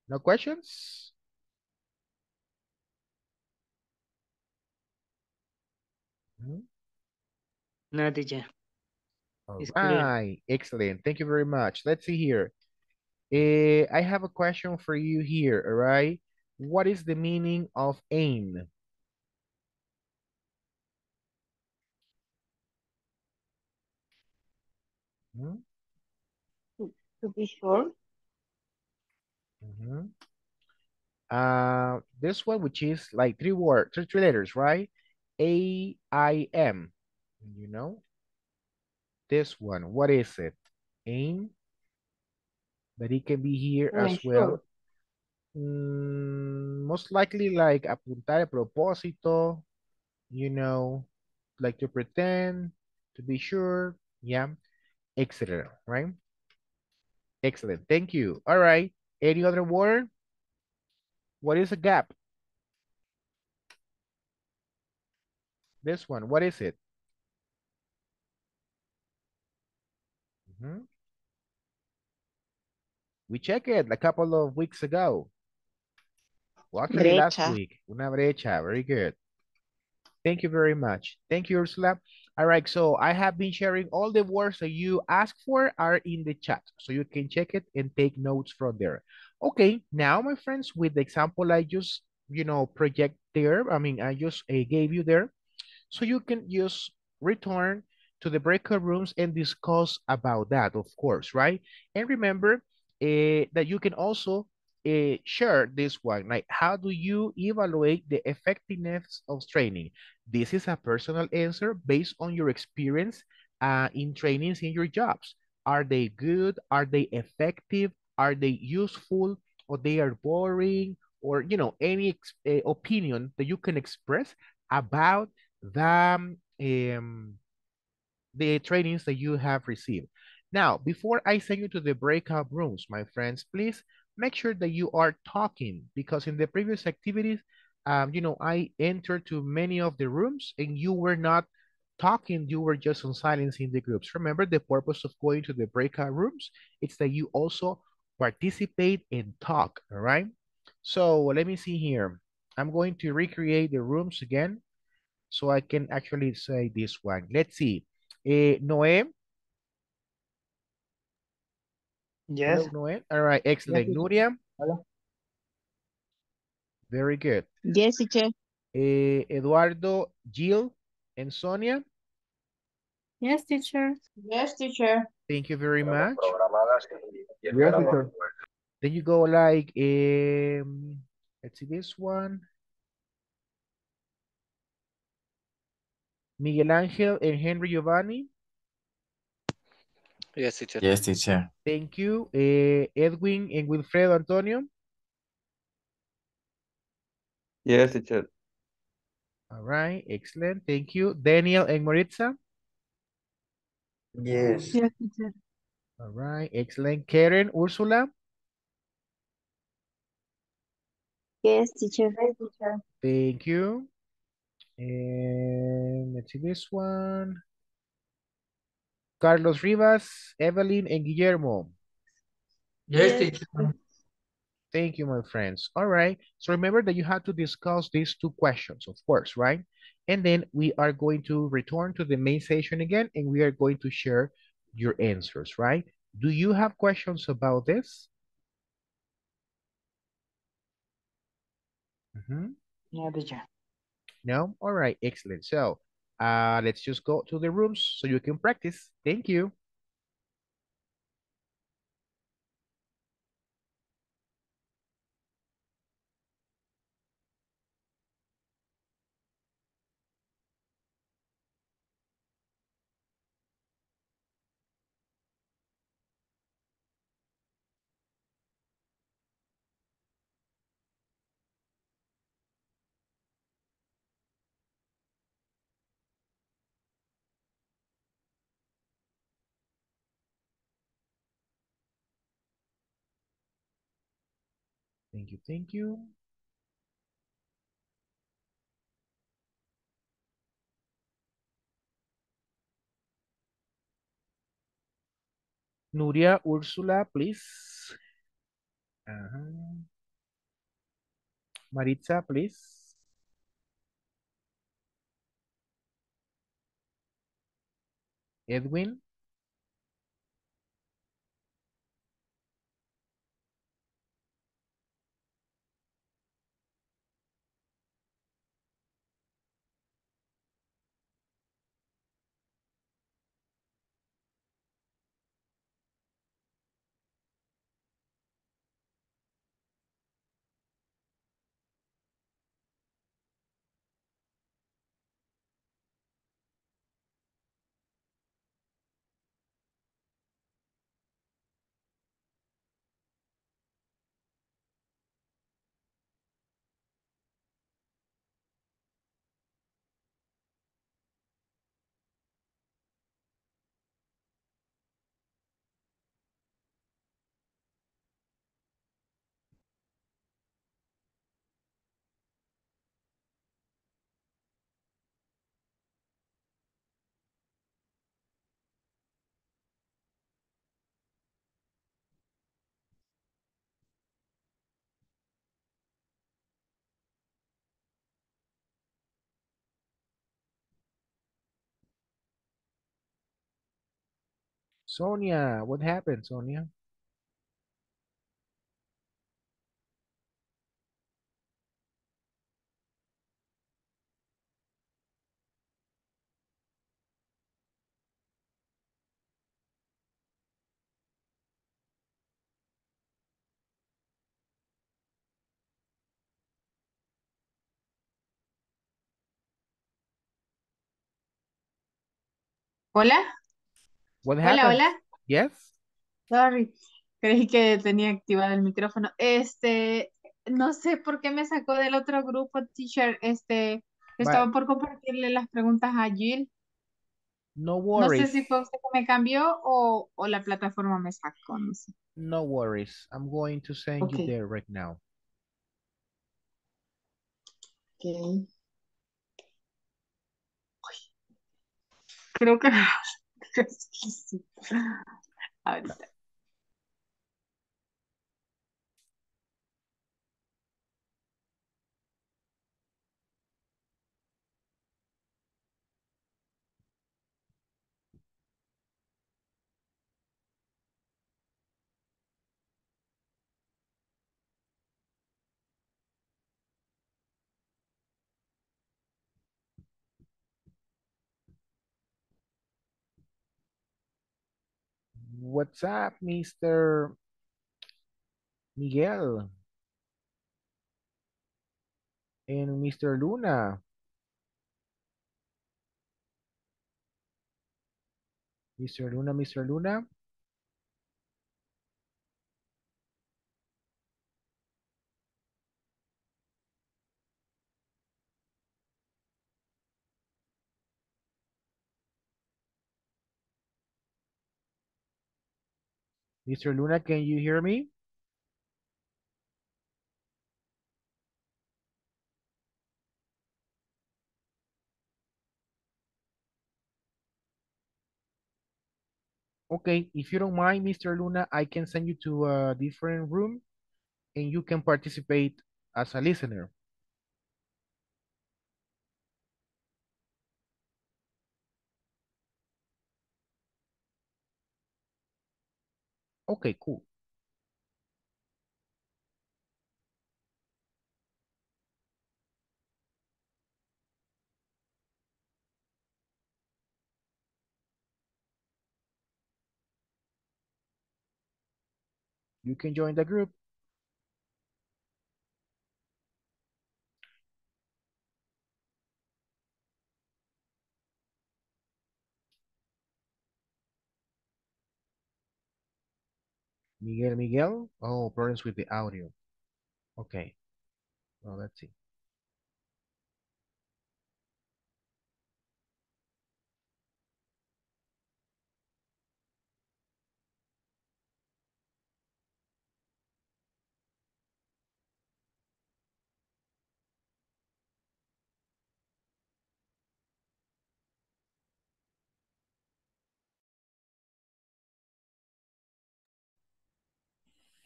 No questions? Mm-hmm. No, teacher. All it's right, clear. Excellent. Thank you very much. Let's see here. Uh, I have a question for you here, all right? What is the meaning of aim? Mm-hmm. to, to be sure. Mm-hmm. Uh, this one, which is like three words, three, three letters, right? A I M, you know? This one, what is it? Aim? But it can be here oh, as sure. well. Mm, most likely like apuntar a propósito, you know, like to pretend, to be sure, yeah, et cetera. Right? Excellent. Thank you. All right. Any other word? What is a gap? This one, what is it? Mm-hmm. We checked it a couple of weeks ago. Well, actually last week. Una brecha. Very good. Thank you very much. Thank you, Ursula. All right, so I have been sharing all the words that you asked for are in the chat. So you can check it and take notes from there. Okay, now, my friends, with the example I just, you know, project there, I mean, I just uh, gave you there. So you can just return to the breakout rooms and discuss about that, of course, right? And remember uh, that you can also uh, share this one, like how do you evaluate the effectiveness of training? This is a personal answer based on your experience uh, in trainings in your jobs. Are they good? Are they effective? Are they useful? Or they are boring? Or, you know, any uh, opinion that you can express about the, um, the trainings that you have received. Now, before I send you to the breakout rooms, my friends, please make sure that you are talking because in the previous activities, um, you know, I entered to many of the rooms and you were not talking, you were just on silence in the groups. Remember the purpose of going to the breakout rooms, it's that you also participate and talk, all right? So let me see here. I'm going to recreate the rooms again. So I can actually say this one. Let's see. Uh, Noe. Yes. Hello, Noe. All right. Excellent. Yes, Nuria. Hello. Very good. Yes, teacher. Uh, Eduardo, Jill, and Sonia. Yes, teacher. Yes, teacher. Thank you very much. Yes, teacher. Then you go like, um, let's see this one. Miguel Angel and Henry Giovanni. Yes, teacher. Yes, teacher. Thank you. Uh, Edwin and Wilfredo Antonio. Yes, teacher. All right, excellent. Thank you. Daniel and Maritza. Yes. Yes, teacher. All right, excellent. Karen, Ursula. Yes, teacher. Yes, teacher. Thank you. And let's see this one. Carlos Rivas, Evelyn, and Guillermo. Yes, teacher. Thank you, my friends. All right. So remember that you have to discuss these two questions, of course, right? And then we are going to return to the main session again, and we are going to share your answers, right? Do you have questions about this? Mm-hmm. No, teacher. No? All right, excellent. So uh, let's just go to the rooms so you can practice. Thank you. Thank you, thank you. Nuria, Ursula, please. Uh-huh. Maritza, please. Edwin. Sonia, what happened, Sonia? Hola. What hola, hola. Yes. Sorry, creí que tenía activado el micrófono. Este, no sé por qué me sacó del otro grupo, teacher. Este, estaba But, por compartirle las preguntas a Jill. No worries. No sé si fue usted que me cambió o, o la plataforma me sacó. No sé. No worries. I'm going to send okay. you there right now. Okay. Creo que... Ahorita. What's up, Mister Miguel and Mister Luna? Mister Luna, Mister Luna. Mister Luna, can you hear me? Okay, if you don't mind, Mister Luna, I can send you to a different room and you can participate as a listener. Okay, cool. You can join the group. Miguel, Miguel. Oh, problems with the audio. Okay. Well, let's see.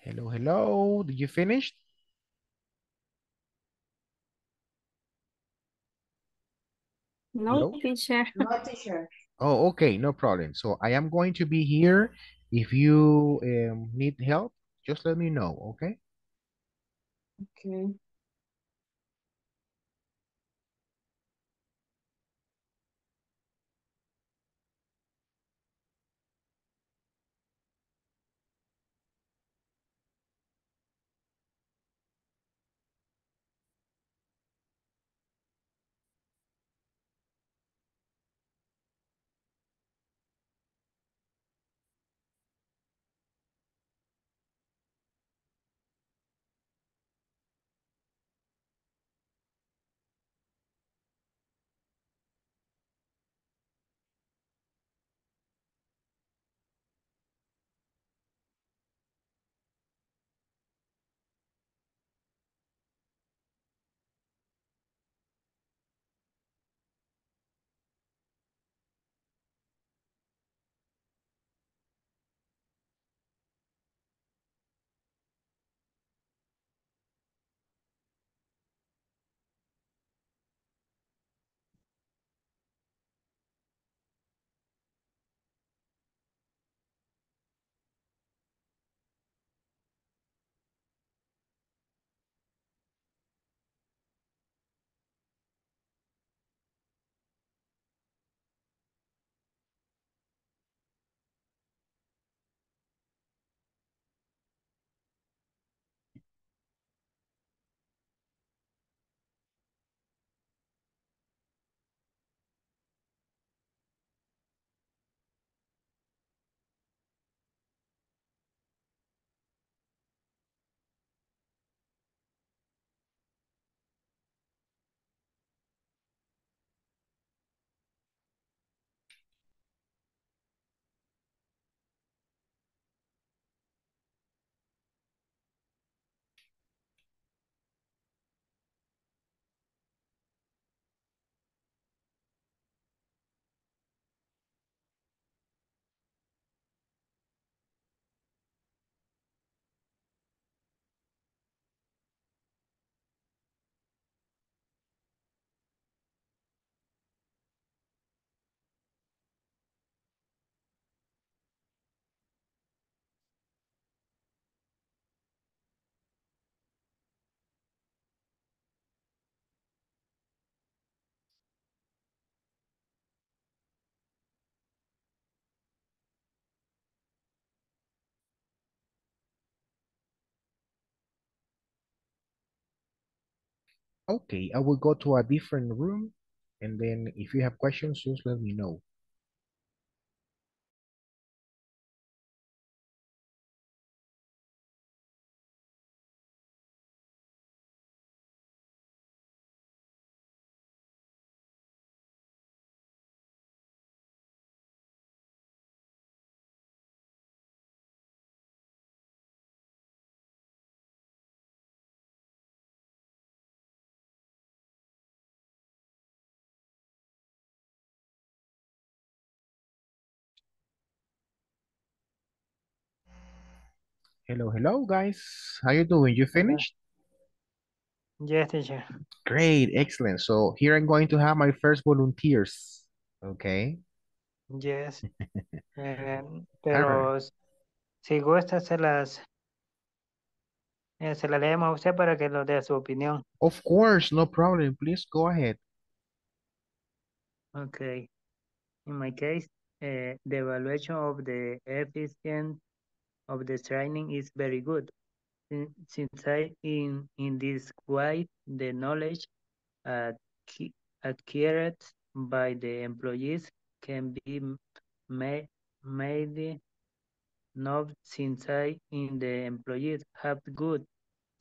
Hello, hello. Did you finish? No, hello? Teacher. No, teacher. Oh, okay. No problem. So I am going to be here. If you um, need help, just let me know, okay? Okay. Okay, I will go to a different room, and then if you have questions, just let me know. Hello, hello, guys. How you doing? You finished? Yes, teacher. Great, excellent. So here I'm going to have my first volunteers. Okay. Yes. um, pero right. Si gusta, se las eh, se las leemos a usted para que nos dé su opinión. Of course, no problem. Please go ahead. Okay. In my case, uh, the evaluation of the efficiency of the training is very good. Since I, in, in this way, the knowledge uh, acquired by the employees can be ma made known, since I, in the employees, have good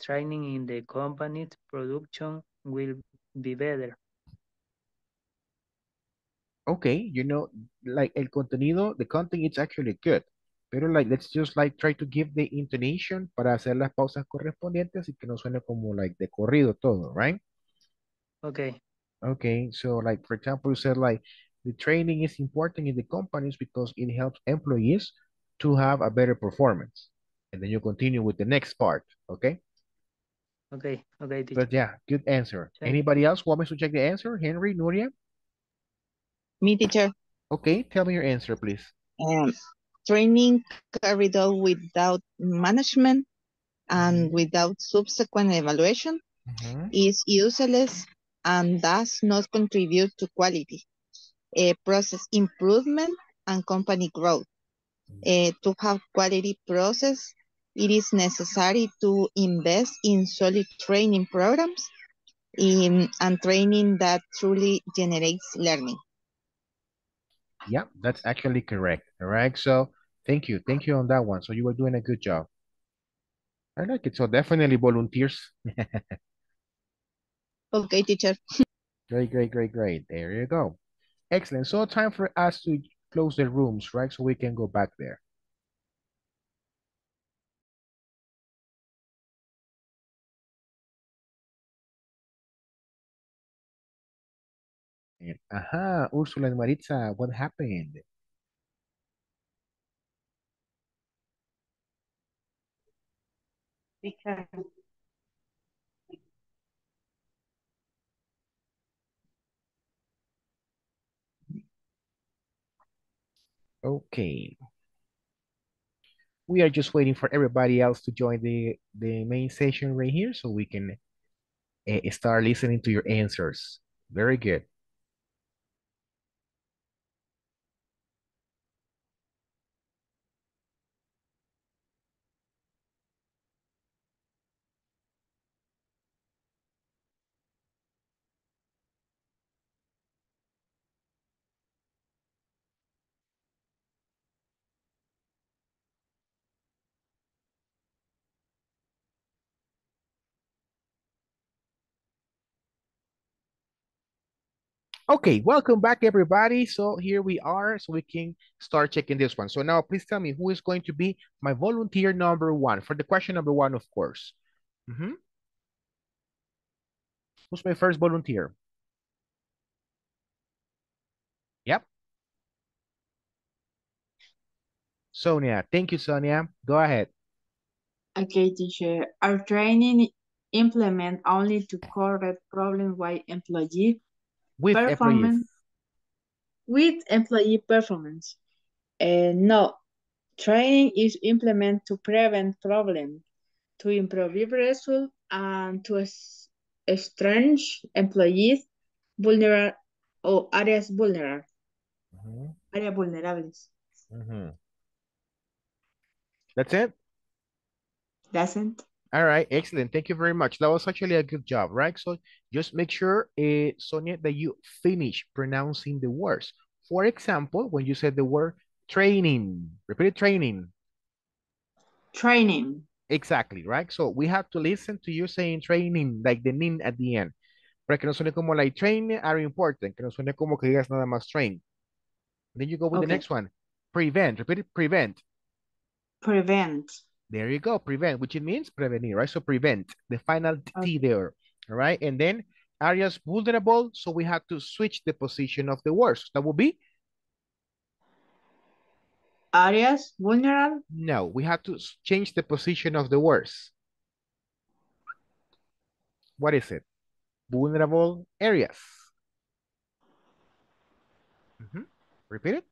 training in the company's production will be better. Okay, you know, like el contenido, the content is actually good. Pero like, let's just like try to give the intonation para hacer las pausas correspondientes y que no suene como like de corrido todo, right? Okay. Okay, so like, for example, you said like, the training is important in the companies because it helps employees to have a better performance. And then you continue with the next part, okay? Okay, okay. But yeah, good answer. Check. Anybody else want me to check the answer? Henry, Nuria? Me, teacher. Okay, tell me your answer, please. Um. Training carried out without management and without subsequent evaluation mm-hmm. is useless and does not contribute to quality, uh, process improvement, and company growth. Uh, to have quality process, it is necessary to invest in solid training programs in, and training that truly generates learning. Yeah, that's actually correct. All right, so... Thank you. Thank you on that one. So you were doing a good job. I like it. So definitely volunteers. Okay, teacher. Great, great, great, great. There you go. Excellent. So time for us to close the rooms, right? So we can go back there. And, aha, Ursula and Maritza, what happened? Because okay, we are just waiting for everybody else to join the the main session right here, so we can uh, start listening to your answers. Very good. Okay, welcome back, everybody. So here we are, so we can start checking this one. So now please tell me who is going to be my volunteer number one for the question number one, of course. Mm-hmm. Who's my first volunteer? Yep. Sonia, thank you, Sonia. Go ahead. Okay, teacher. Our training implement only to correct problems while employee With performance, employees. With employee performance. Uh, no, training is implemented to prevent problems, to improve results, and to strengthen employees vulnerable or areas vulnerable. Mm-hmm. Area vulnerables. Mm-hmm. That's it? That's it. All right, excellent. Thank you very much. That was actually a good job, right? So just make sure, uh, Sonia, that you finish pronouncing the words. For example, when you said the word training, repeat training. Training. Exactly, right? So we have to listen to you saying training, like the nin at the end. Para que no suene como like training are important. Que no suene como que digas nada más train. Then you go with okay. the next one. Prevent, repeat it, prevent. Prevent. There you go, prevent, which it means prevenir, right? So prevent, the final T there, all right? And then areas vulnerable, so we have to switch the position of the words. That would be? Areas vulnerable? No, we have to change the position of the words. What is it? Vulnerable areas. Mm-hmm. Repeat it.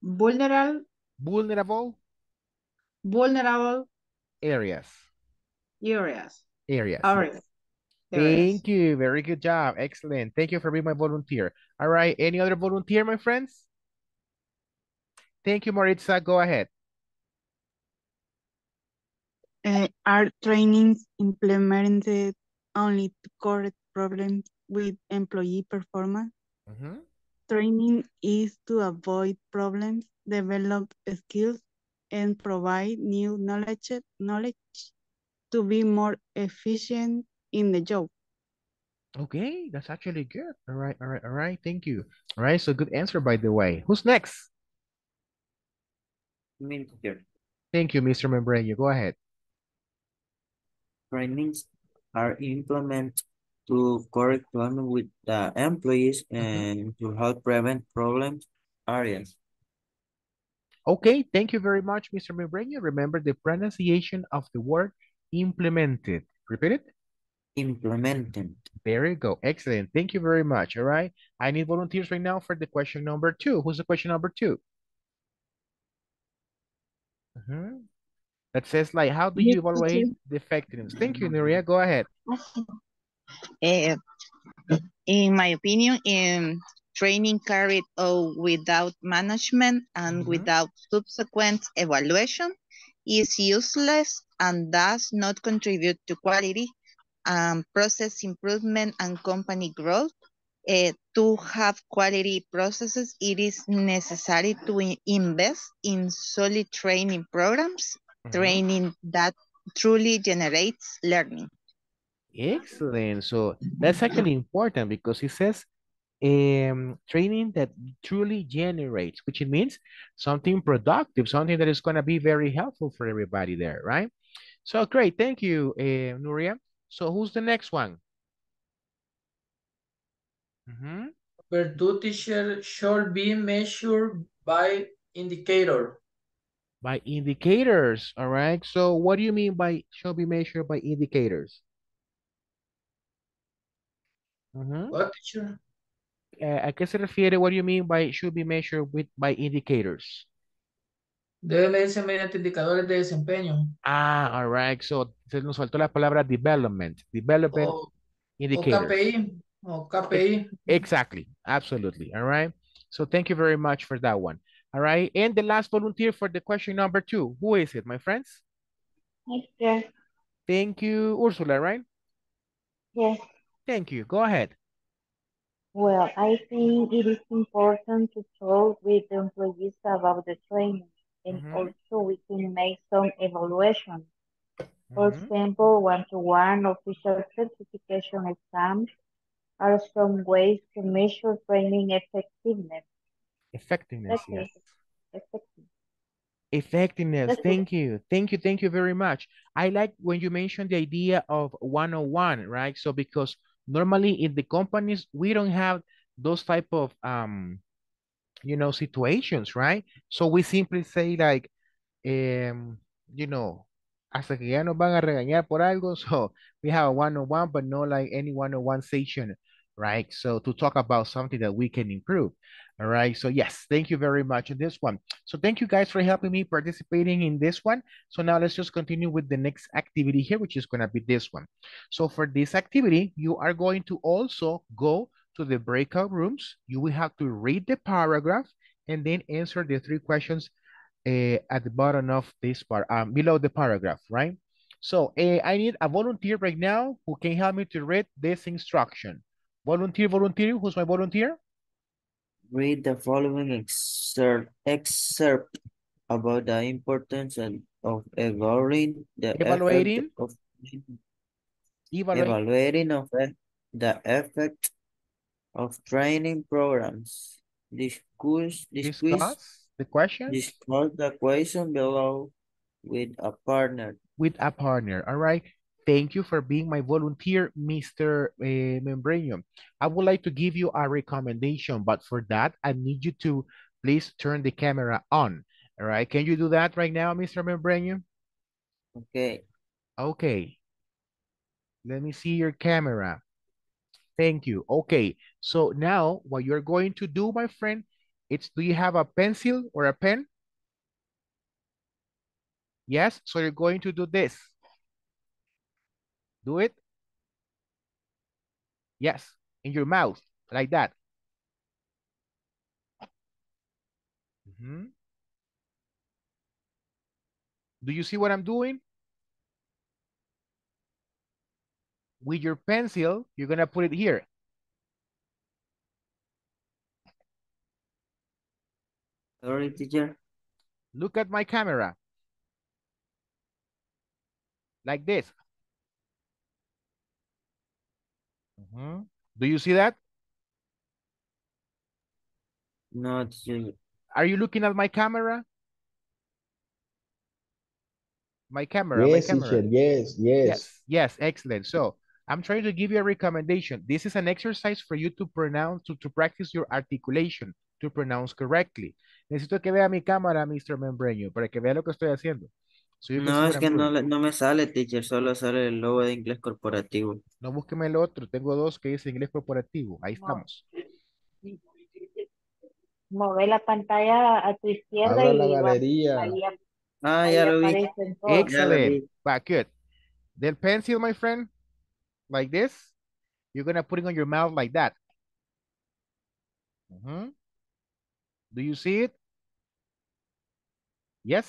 Vulnerable. Vulnerable. vulnerable areas. Areas. Areas. Areas. Thank you. Very good job. Excellent. Thank you for being my volunteer. All right. Any other volunteer, my friends? Thank you, Maritza. Go ahead. Uh, are trainings implemented only to correct problems with employee performance? Mm-hmm. Training is to avoid problems, develop skills, and provide new knowledge, knowledge to be more efficient in the job. Okay, that's actually good. All right, all right, all right. Thank you. All right, so good answer, by the way. Who's next? Thank you, Mister Membreño. Go ahead. Trainings are implemented to correct problems with the employees and to help prevent problem areas. Okay, thank you very much, Mister Membreño. Remember the pronunciation of the word implemented. Repeat it. Implemented. There you go. Excellent. Thank you very much. All right. I need volunteers right now for the question number two. Who's the question number two? Uh-huh. That says, like, how do you evaluate the effectiveness? Thank you, Nuria. Go ahead. Uh, in my opinion, in training carried out without management and mm-hmm. without subsequent evaluation is useless and does not contribute to quality, um, process improvement, and company growth. Uh, to have quality processes, it is necessary to in invest in solid training programs, mm-hmm. training that truly generates learning. Excellent. So that's actually important because it says um, training that truly generates, which it means something productive, something that is going to be very helpful for everybody there, right? So great. Thank you, uh, Nuria. So who's the next one? Mm-hmm. Virtue teacher should be measured by indicator. By indicators, all right. So what do you mean by shall be measured by indicators? Mm-hmm. What teacher? Uh, ¿A qué se refiere? What do you mean by should be measured with by indicators? Debe medirse mediante indicadores de desempeño. Ah, all right. So se nos faltó la palabra development. Development o, indicators. O K P I. Oh, K P I. Exactly. Absolutely. All right. So thank you very much for that one. All right. And the last volunteer for the question number two. Who is it, my friends? Yes. Thank you, Ursula, right? Yes. Thank you. Go ahead. Well, I think it is important to talk with the employees about the training. And mm-hmm. also we can make some evaluation. For mm-hmm. example, one-to-one official certification exams are some ways to measure training effectiveness. Effectiveness, effectiveness. Yes. Effectiveness. Effectiveness. Effectiveness, thank you. Thank you, thank you very much. I like when you mentioned the idea of one-on-one, right? So because normally in the companies, we don't have those type of, um, you know, situations, right? So we simply say like, um, you know, hasta que ya nos van a regañar por algo, so we have a one-on-one, but not like any one-on-one session, right? So to talk about something that we can improve, all right? So yes, thank you very much on this one. So thank you guys for helping me participating in this one. So now let's just continue with the next activity here, which is gonna be this one. So for this activity, you are going to also go to the breakout rooms. You will have to read the paragraph and then answer the three questions Uh, at the bottom of this part, um, below the paragraph, right? So uh, I need a volunteer right now who can help me to read this instruction. Volunteer, volunteer, who's my volunteer? Read the following excerpt, excerpt about the importance and of evaluating the evaluating effect of evaluating, evaluating of the effect of training programs. Discuss, discuss. discuss. The question? Discuss the question below with a partner. With a partner, all right. Thank you for being my volunteer, Mister Uh, Membreño. I would like to give you a recommendation, but for that, I need you to please turn the camera on, all right? Can you do that right now, Mister Membreño? Okay. Okay. Let me see your camera. Thank you. Okay, so now what you're going to do, my friend, it's, do you have a pencil or a pen? Yes, so you're going to do this. Do it. Yes, in your mouth, like that. Mm-hmm. Do you see what I'm doing? With your pencil, you're gonna put it here. Sorry, teacher. Look at my camera. Like this. Mm-hmm. Do you see that? No, teacher. Are you looking at my camera? My camera. Yes, my camera. Teacher. Yes, yes. Yes, yes, excellent. So I'm trying to give you a recommendation. This is an exercise for you to pronounce, to, to practice your articulation, to pronounce correctly. Necesito que vea mi cámara, mister Membreño, para que vea lo que estoy haciendo. So no, es que no, no me sale, teacher, solo sale el logo de Inglés Corporativo. No, búsqueme el otro, tengo dos que dice Inglés Corporativo, ahí no. Estamos. Move la pantalla a tu izquierda. Abra y la galería. Ahí, ah, ahí ya lo vi. Excellent, but good. The pencil, my friend, like this, you're going to put it on your mouth like that. Mm-hmm. Do you see it? Yes?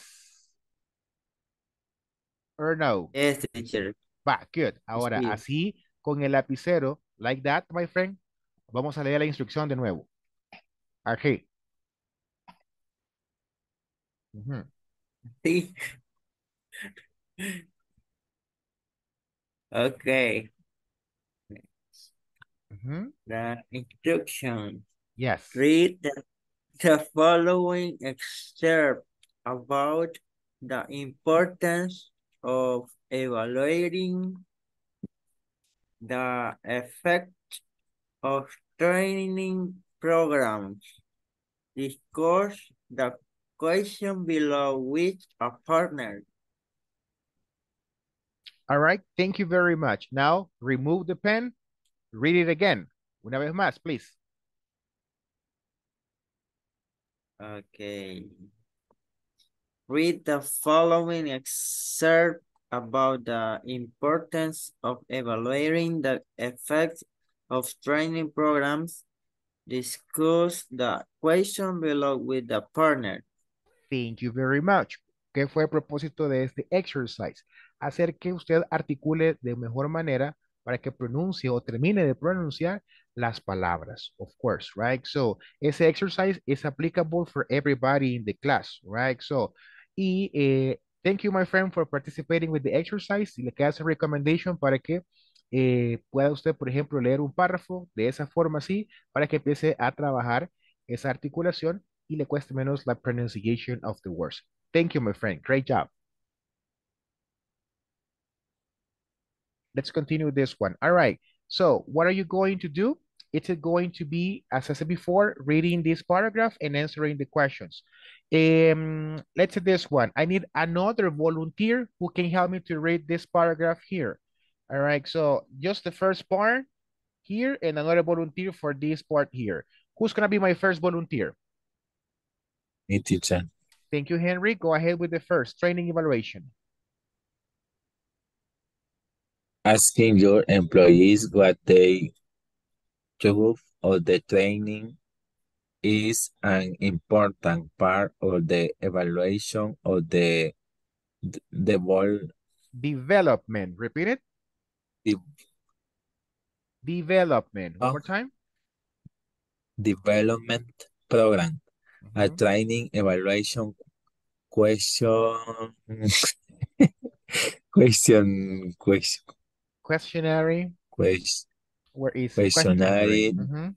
Or no? Yes, teacher. But good. Ahora, yes, así, con el lapicero, like that, my friend, vamos a leer la instrucción de nuevo. Aquí. Uh-huh. Sí. Okay. Uh-huh. The instruction. Yes. Read the The following excerpt about the importance of evaluating the effect of training programs. Discuss the question below with a partner. All right, thank you very much. Now remove the pen, read it again. Una vez más, please. Okay. Read the following excerpt about the importance of evaluating the effects of training programs. Discuss the question below with the partner. Thank you very much. ¿Qué fue el propósito de este exercise? Hacer que usted articule de mejor manera para que pronuncie o termine de pronunciar las palabras, of course, right? So, ese exercise is applicable for everybody in the class, right? So, y eh, thank you, my friend, for participating with the exercise. Y le queda su recommendation para que eh, pueda usted, por ejemplo, leer un párrafo de esa forma así, para que empiece a trabajar esa articulación y le cueste menos la pronunciation of the words. Thank you, my friend. Great job. Let's continue this one. All right. So what are you going to do? It's going to be, as I said before, reading this paragraph and answering the questions. Um, let's say this one. I need another volunteer who can help me to read this paragraph here. All right. So just the first part here and another volunteer for this part here. Who's going to be my first volunteer? Me, teacher. Thank you, Henry. Go ahead with the first, training evaluation. Asking your employees what they do of the training is an important part of the evaluation of the the whole development. Repeat it. De development. One more time. Development program. Mm-hmm. A training evaluation question. question. Question. Questionnaire. Question, Where is questionnaire, questionnaire mm-hmm.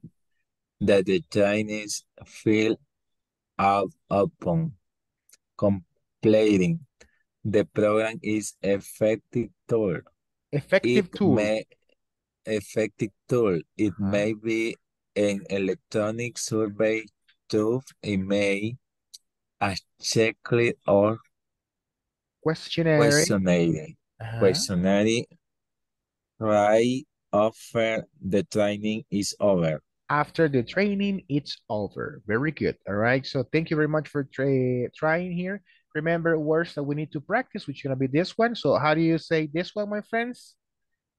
that the trainees fill out upon completing the program is effective tool. Effective it tool. May, effective tool. It uh-huh. may be an electronic survey tool. It may a checklist or questionnaire. Questionnaire. Uh-huh. Questionnaire. Right after the training is over. After the training, it's over. Very good. All right. So thank you very much for trying here. remember words that we need to practice, which is going to be this one. So how do you say this one, my friends?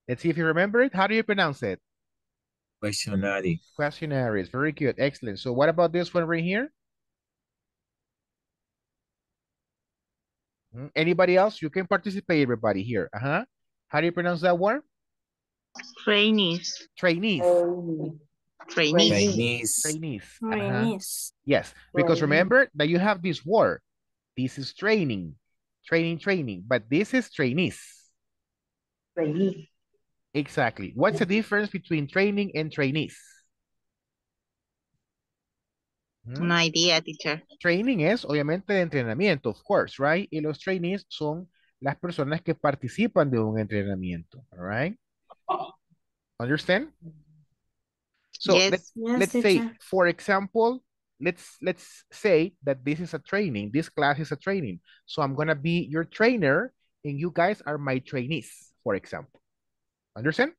Let's see if you remember it. How do you pronounce it? Questionnaire. Questionnaire. Very good. Excellent. So what about this one right here? Anybody else? You can participate, everybody here. Uh-huh. How do you pronounce that word? Trainees. Trainees. Um, trainees. Trainees. Trainees. Uh-huh. Trainees. Yes, because remember that you have this word. This is training. Training, training. But this is trainees. Trainees. Exactly. What's the difference between training and trainees? No idea, teacher. Training es, obviamente, de entrenamiento, of course, right? Y los trainees son las personas que participan de un entrenamiento, all right? Understand? So yes. let's, yes, let's say, for example, let's let's say that this is a training. This class is a training. So I'm going to be your trainer and you guys are my trainees, for example. Understand?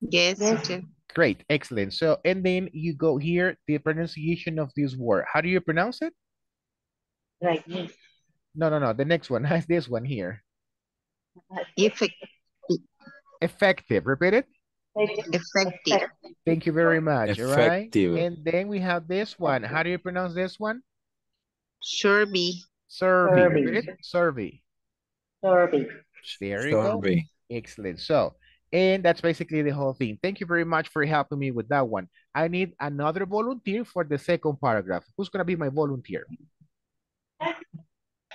Yes, teacher. Great, excellent. So, and then you go here, the pronunciation of this word. How do you pronounce it? Like this. No, no, no. The next one has this one here. Effective. Effective. Repeat it. Effective. Thank you very much. All right. And then we have this one. How do you pronounce this one? Survey. Survey. Survey. Survey. Survey. There you go. Excellent. So, and that's basically the whole thing. Thank you very much for helping me with that one. I need another volunteer for the second paragraph. Who's going to be my volunteer?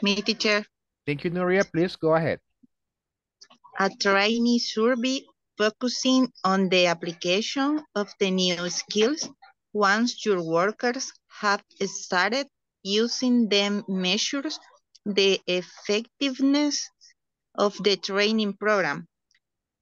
Me, teacher. Thank you, Nuria. Please go ahead. A trainee survey focusing on the application of the new skills once your workers have started using them measures the effectiveness of the training program.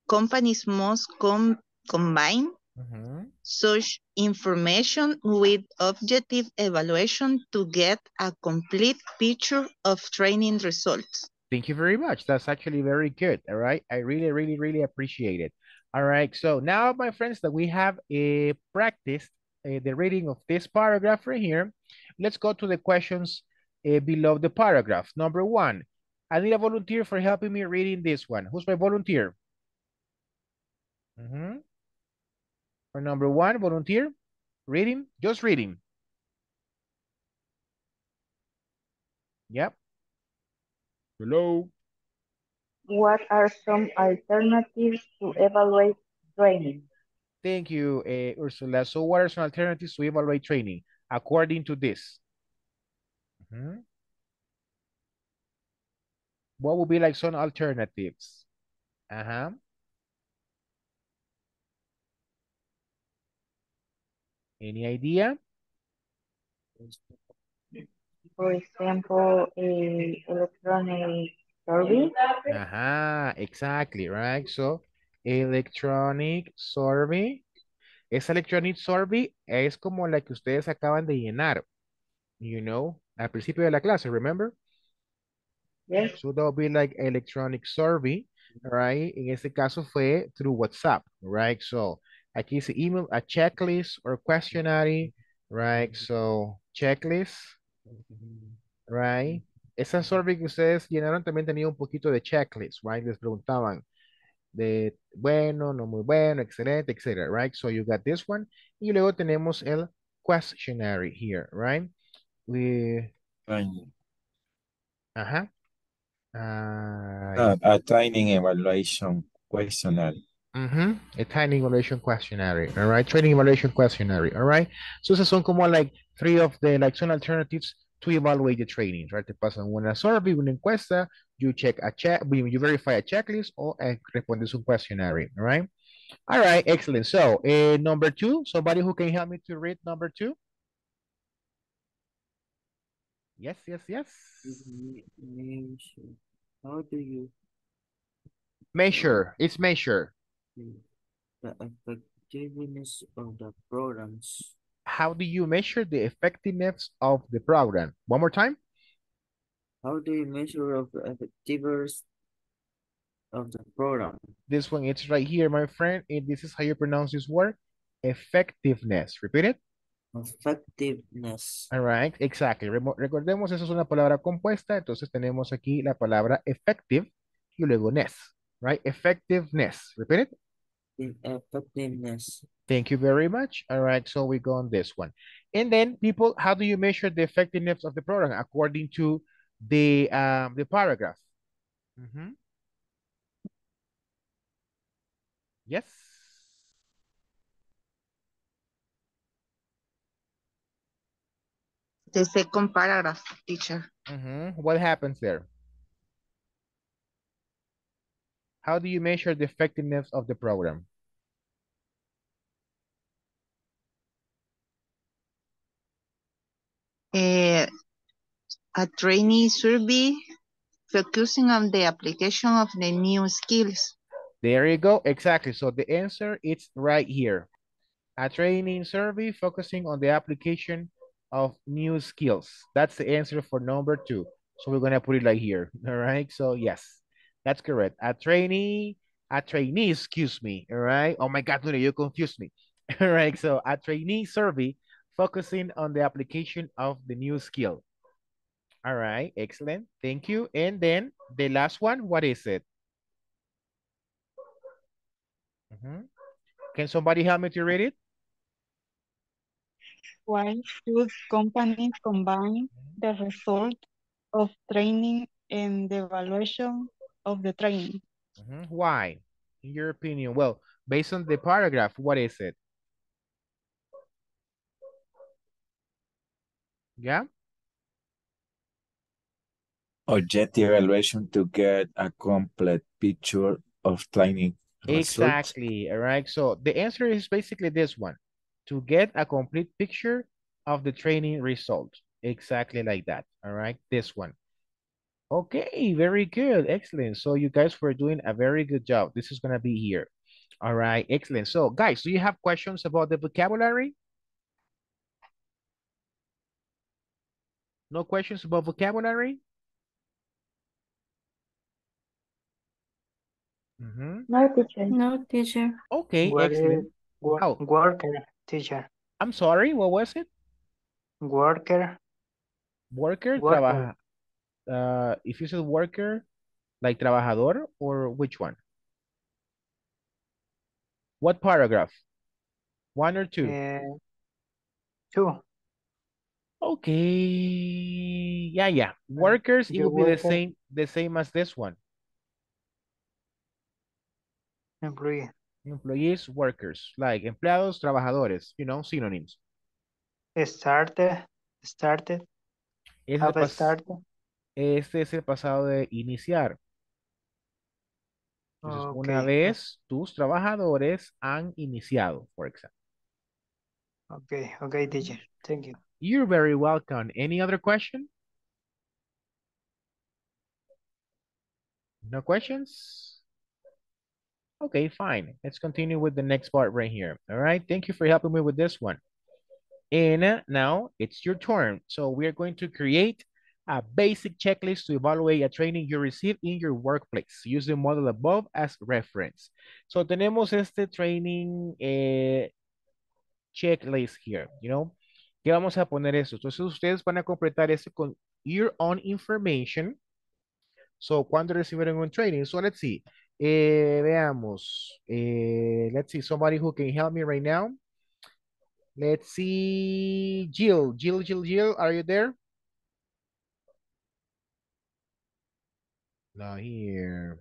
Companies must com combine mm-hmm. such information with objective evaluation to get a complete picture of training results. Thank you very much. That's actually very good. All right. I really, really, really appreciate it. All right. So now, my friends, that we have uh, practiced uh, the reading of this paragraph right here, let's go to the questions uh, below the paragraph. Number one, I need a volunteer for helping me reading this one. Who's my volunteer? Mm-hmm. For number one, volunteer, reading, just reading. Yep. Hello. What are some alternatives to evaluate training? Thank you, uh, Ursula. So what are some alternatives to evaluate training according to this? Mm-hmm. What would be like some alternatives? Uh-huh. Any idea? For example, a electronic survey. Ajá, exactly, right? So, electronic survey. Esa electronic survey es como la que ustedes acaban de llenar, you know, al principio de la clase, remember? Yes. So that would be like electronic survey, right? En este caso fue through WhatsApp, right? So, aquí dice email, a checklist or questionnaire, right? So, checklist, right? Esa survey que ustedes llenaron también tenía un poquito de checklist, right? Les preguntaban de bueno, no muy bueno, excelente, etcétera, right? So you got this one. Y luego tenemos el questionnaire here, right? We... Training. Ajá. Uh, a, a training evaluation questionnaire. Mm-hmm. A training evaluation questionnaire, all right? Training evaluation questionnaire, all right? So esas son como like three of the like some alternatives to evaluate the training, right? Te pasan una survey, una encuesta, you check a check, you verify a checklist or uh, respondes un questionnaire, all right? All right, excellent. So uh, number two, somebody who can help me to read number two? Yes, yes, yes. How do you? Measure, it's measure. The effectiveness of the programs. How do you measure the effectiveness of the program? One more time. How do you measure of the effectiveness of the program? This one, it's right here, my friend. And this is how you pronounce this word, effectiveness. Repeat it. Effectiveness. All right, exactly. Recordemos, eso es una palabra compuesta, entonces tenemos aquí la palabra effective y luego ness, right? Effectiveness. Repeat it. Effectiveness. Thank you very much. All right, so we go on this one. And then, people, how do you measure the effectiveness of the program according to the um, the paragraph? Mm-hmm. Yes. The second paragraph, teacher. Mm-hmm. What happens there? How do you measure the effectiveness of the program? Uh, a trainee survey focusing on the application of the new skills. There you go. Exactly. So the answer is right here. A training survey focusing on the application of new skills. That's the answer for number two. So we're going to put it like here. All right. So yes, that's correct. A trainee, a trainee, excuse me. All right. Oh my God, Luna, you confused me. All right. So a trainee survey focusing on the application of the new skill. All right. Excellent. Thank you. And then the last one, what is it? Mm-hmm. Can somebody help me to read it? Why should companies combine the result of training and the evaluation of the training? Mm-hmm. Why, in your opinion? Well, based on the paragraph, what is it? Yeah? Objective evaluation to get a complete picture of training. Exactly. All right, so the answer is basically this one, to get a complete picture of the training result. Exactly like that. All right, this one. Okay, very good, excellent. So you guys were doing a very good job. This is going to be here. All right, excellent. So guys, do you have questions about the vocabulary? No questions about vocabulary? Mm-hmm. No, teacher. No, teacher. Okay, word, excellent. Word, oh. Worker, teacher. I'm sorry, what was it? Worker. Worker? Worker. Uh, if you said worker, like trabajador, or which one? What paragraph? One or two? Uh, two. Okay. Yeah, yeah. Workers, it would be worker. the same, the same as this one. Employee. Employees, workers, like empleados, trabajadores, you know, synonyms. Started, started, es have started. Este es el pasado de iniciar. Entonces, okay. Una vez tus trabajadores han iniciado, for example. Okay, okay, teacher. Thank you. You're very welcome. Any other question? No questions? Okay, fine. Let's continue with the next part right here. All right. Thank you for helping me with this one. And now it's your turn. So we're going to create a basic checklist to evaluate a training you receive in your workplace. Use the model above as reference. So tenemos este training eh, checklist here, you know. ¿Qué vamos a poner eso? Entonces ustedes van a completar esto con your own information. So cuando recibieron un training. So let's see. Eh, veamos, eh, let's see, somebody who can help me right now. Let's see, Jill, Jill, Jill, Jill, are you there? Not here.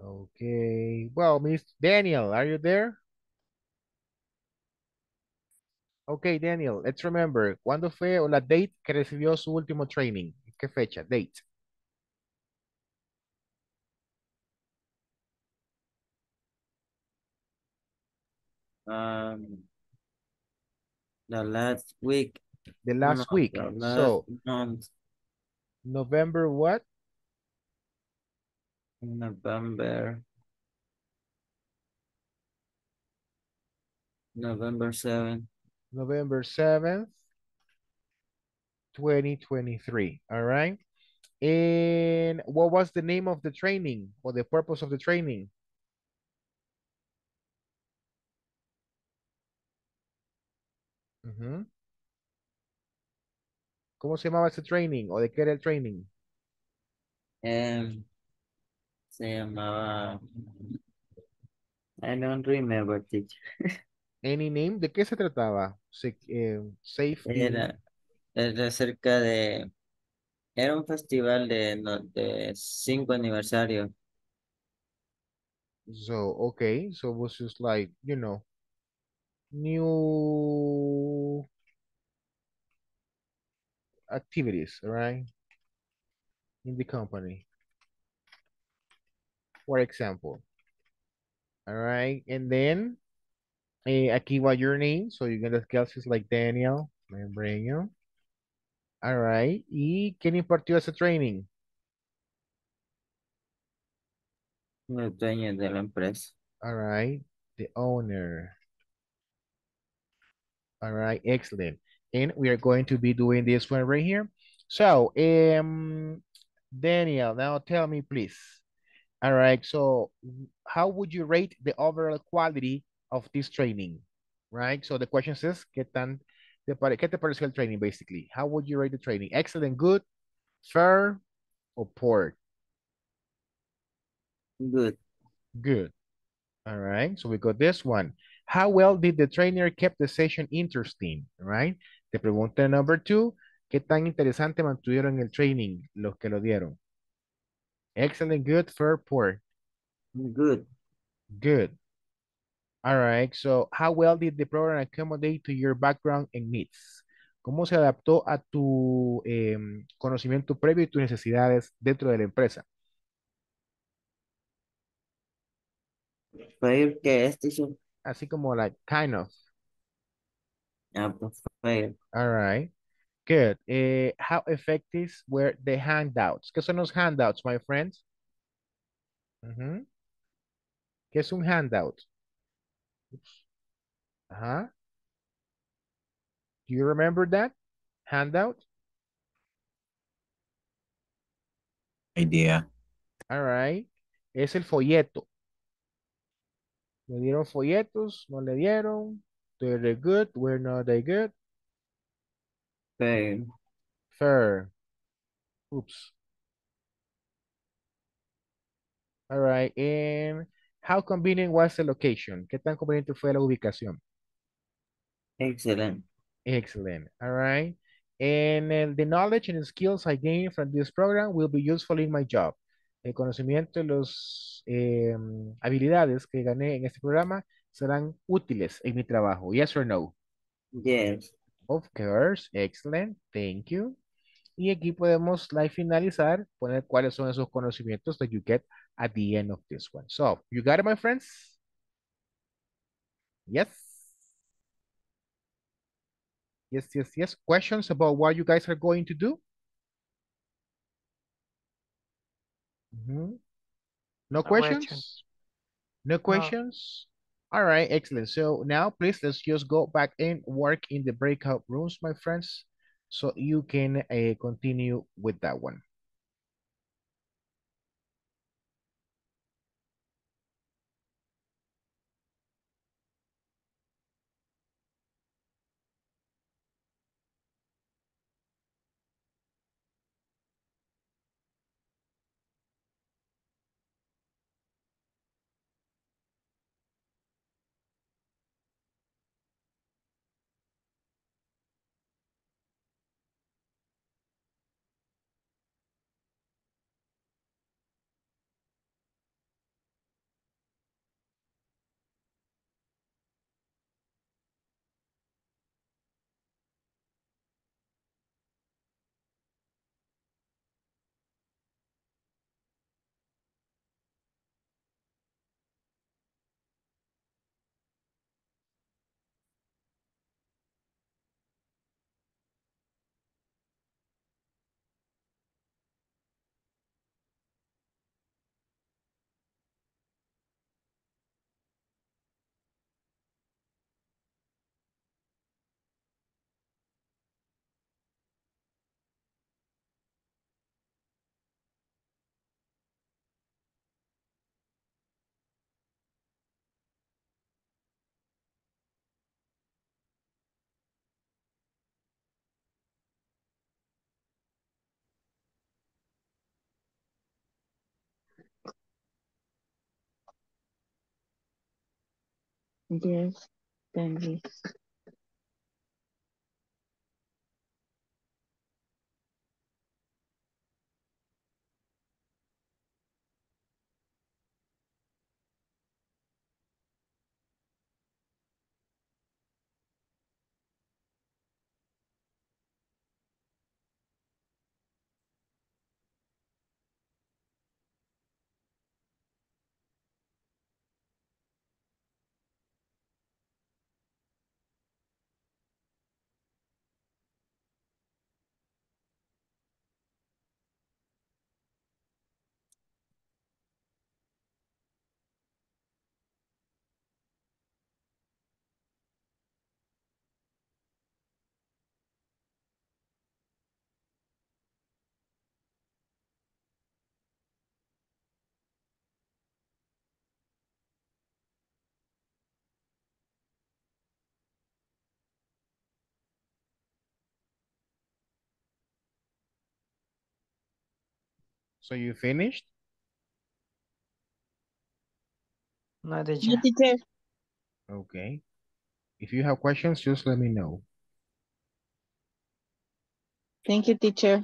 Okay, well, Miss Daniel, are you there? Okay, Daniel, let's remember, ¿cuándo fue o la date que recibió su último training? ¿Qué fecha? Date. Um, the last week. The last no, week. The last so, month. November what? November. November seventh. November seventh, twenty twenty-three. All right. And what was the name of the training or the purpose of the training? Uh-huh. ¿Cómo se llamaba ese training? ¿O de qué era el training? Um, se llamaba... I don't remember, teacher. Any name? ¿De qué se trataba? Se, eh, safety. Era, era acerca de... Era un festival de, no, de cinco aniversario. So, okay. So it was just like, you know, new activities, right? In the company. For example. All right. And then, eh, aquí va your name. So you get the classes like Daniel, Membreño. All right. ¿Y quién impartió ese training? El dueño de la empresa. All right. The owner. All right. Excellent. And we are going to be doing this one right here. So, um, Daniel, now tell me, please. All right. So, how would you rate the overall quality of this training? Right. So, the question says, ¿qué tan te pareció el training, basically? How would you rate the training? Excellent, good, fair, or poor? Good. Good. All right. So, we got this one. How well did the trainer keep the session interesting? Right. Te pregunta number two. ¿Qué tan interesante mantuvieron el training los que lo dieron? Excellent, good, fair, poor. Good. Good. All right. So, how well did the program accommodate to your background and needs? ¿Cómo se adaptó a tu eh, conocimiento previo y tus necesidades dentro de la empresa? Fair, ¿qué es, teacher? Así como, like, kind of. Yeah, fair. All right. Good. Uh, how effective were the handouts? ¿Qué son los handouts, my friends? Uh-huh. ¿Qué es un handout? Uh-huh. Do you remember that? Handout? Idea. All right. Es el folleto. ¿Le dieron folletos? ¿No le dieron? Were they good? Were not they good? Fair. Fair. Oops. All right. And how convenient was the location? ¿Qué tan conveniente fue la ubicación? Excellent. Excellent. All right. And uh, the knowledge and skills I gained from this program will be useful in my job. El conocimiento y las eh, habilidades que gané en este programa serán útiles en mi trabajo. Yes or no? Yes. Of course. Excellent. Thank you. Y aquí podemos like, finalizar, poner cuáles son esos conocimientos that you get at the end of this one. So, you got it, my friends? Yes. Yes, yes, yes. Questions about what you guys are going to do? Mm-hmm. No, no questions? questions? No questions? No. All right, excellent. So now, please, let's just go back and work in the breakout rooms, my friends, so you can uh, continue with that one. Yes, Henry. So you finished? No, teacher. No, teacher. Okay. If you have questions, just let me know. Thank you, teacher.